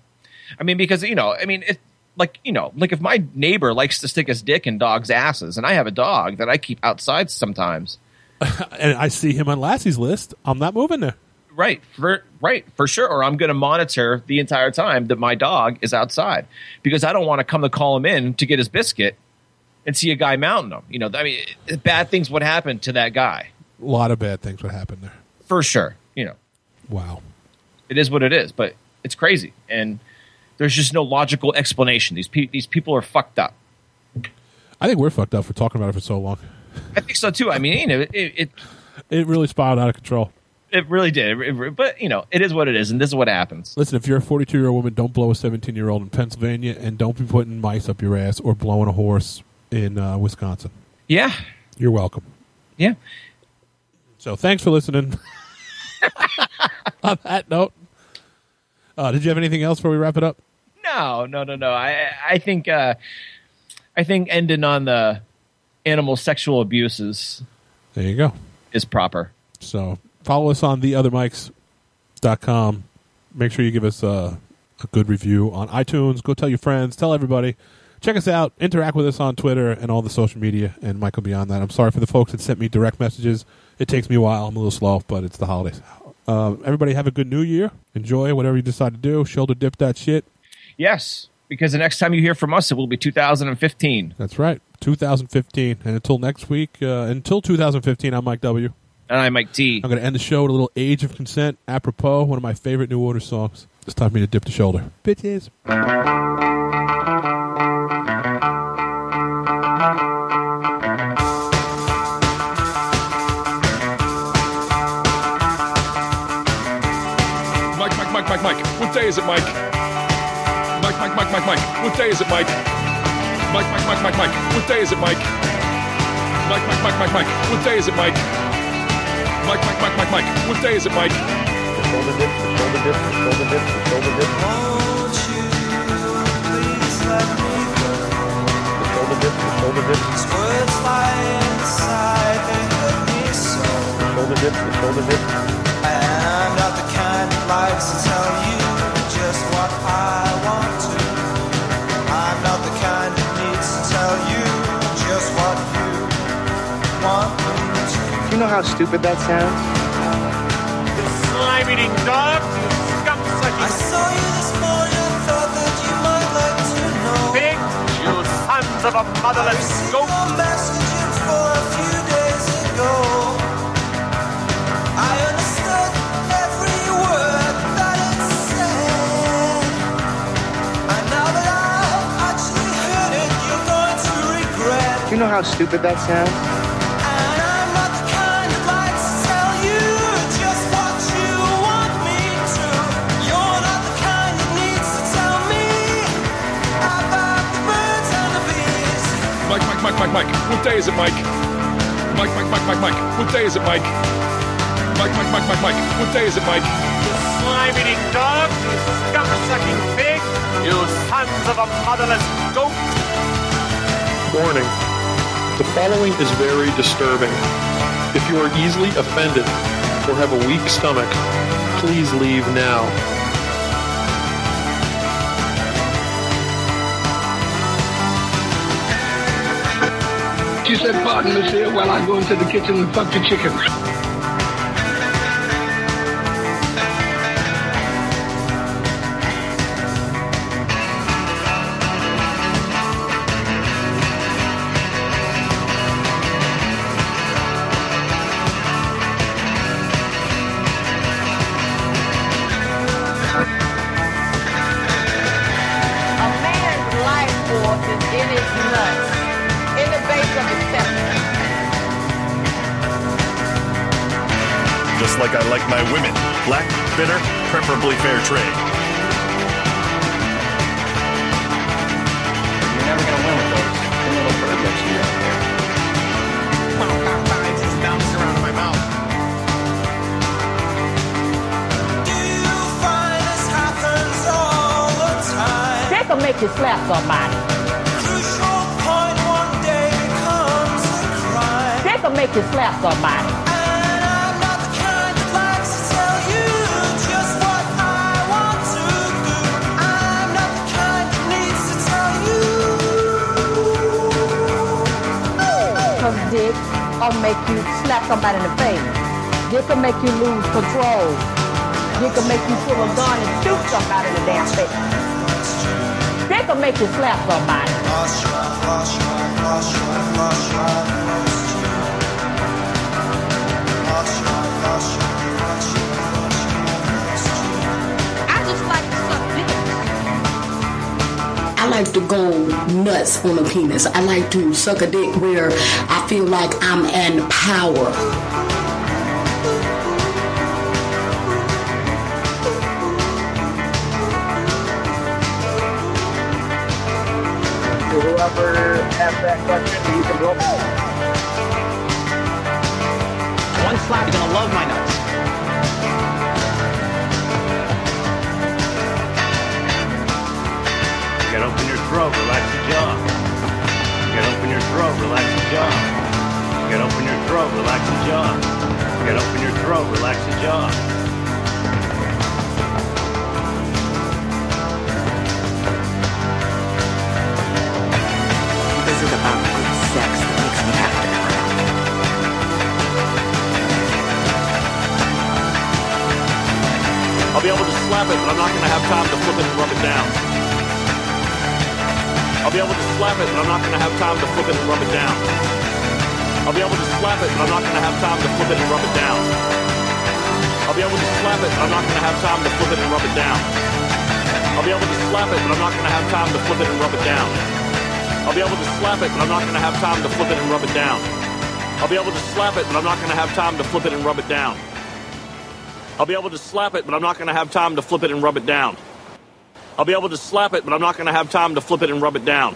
I mean, because, you know, I mean, it, like, you know, like if my neighbor likes to stick his dick in dogs' asses and I have a dog that I keep outside sometimes. And I see him on Lassie's List, I'm not moving there. Right, for, right, for sure. Or I'm going to monitor the entire time that my dog is outside because I don't want to come to call him in to get his biscuit and see a guy mounting him. You know, I mean, bad things would happen to that guy. A lot of bad things would happen there. For sure, you know. Wow. It is what it is, but it's crazy. And there's just no logical explanation. These pe- these people are fucked up. I think we're fucked up for talking about it for so long. I think so, too. I mean, you know, it, it, it really spiraled out of control. It really did. It, it, but, you know, it is what it is, and this is what happens. Listen, if you're a forty-two-year-old woman, don't blow a seventeen-year-old in Pennsylvania, and don't be putting mice up your ass or blowing a horse in uh, Wisconsin. Yeah. You're welcome. Yeah. So thanks for listening. On that note, uh, did you have anything else before we wrap it up? No, no, no, no. I I think uh, I think ending on the animal sexual abuses. There you go. Is proper. So. Follow us on the other mikes dot com. Make sure you give us uh, a good review on iTunes. Go tell your friends. Tell everybody. Check us out. Interact with us on Twitter and all the social media. And Michael, beyond that, I'm sorry for the folks that sent me direct messages. It takes me a while. I'm a little slow, but it's the holidays. Uh, everybody have a good New Year. Enjoy whatever you decide to do. Shoulder dip that shit. Yes, because the next time you hear from us, it will be two thousand fifteen. That's right, two thousand fifteen. And until next week, uh, until two thousand fifteen, I'm Mike W. And I'm Mike T. I'm going to end the show with a little Age of Consent, apropos one of my favorite New Order songs. It's time for me to dip the shoulder. Bitches. Mike, Mike, Mike, Mike, Mike. What day is it, Mike? Mike, Mike, Mike, Mike, Mike. What day is it, Mike? Mike, Mike, Mike, Mike, Mike. What day is it, Mike? Mike, Mike, Mike, Mike, Mike. What day is it, Mike? Mike, Mike, Mike, Mike, Mike. What day is it, Mike? The shoulder dip, the shoulder dip, the shoulder dip, the shoulder dip. Won't you please let me go? The shoulder dip, the shoulder dip. These words lie inside, they hurt me so. The shoulder dip, the shoulder dip. And I'm not the kind that likes to tell you just what I want to. I'm not the kind that needs to tell you just what you want to. You know how stupid that sounds? You slime-eating dog, you scum-sucking... I saw you this morning, thought that you might like to know... Pigs, you sons of a motherless goat! I received your message for a few days ago. I understood every word that it said. And now that I've actually heard it, you're going to regret... You know how stupid that sounds? Mike, Mike, Mike, what day is it, Mike? Mike, Mike, Mike, Mike, Mike, what day is it, Mike? Mike, Mike, Mike, Mike, Mike, what day is it, Mike? You slime-eating dog, you scum-sucking pig, you sons of a motherless goat. warning. The following is very disturbing. If you are easily offended or have a weak stomach, please leave now. You said pardon, Monsieur, while I go into the kitchen and fuck the chickens. Preferably fair trade. You're never going to win with those little birds you got there. It just bounces around in my mouth. Do you find this happens all the time? They can make you slap somebody. Crucial point one day becomes a crime. They can make you slap somebody. Dick or make you slap somebody in the face. Dick can make you lose control. Dick can make you pull a gun and shoot somebody in the damn face. Dick can make you slap somebody. I just like to suck dick. I like to go nuts on a penis. I like to suck a dick where I feel like I'm in power. Whoever asked that question, you can blow me. One slap, you're gonna love my nuts. You gotta open your throat, relax your jaw. You gotta open your throat, relax your jaw. You gotta open your throat, relax your jaw. You gotta open your throat, relax your jaw. This is about good sex that makes me happy. I'll be able to slap it, but I'm not gonna have time to flip it and rub it down. I'll be able to slap it, but I'm not gonna have time to flip it and rub it down. I'll be able to slap it, but I'm not going to have time to flip it and rub it down. I'll be able to slap it, but I'm not going to have time to flip it and rub it down. I'll be able to slap it, but I'm not going to have time to flip it and rub it down. I'll be able to slap it, but I'm not going to have time to flip it and rub it down. I'll be able to slap it, but I'm not going to have time to flip it and rub it down. I'll be able to slap it, but I'm not going to have time to flip it and rub it down. I'll be able to slap it, but I'm not going to have time to flip it and rub it down.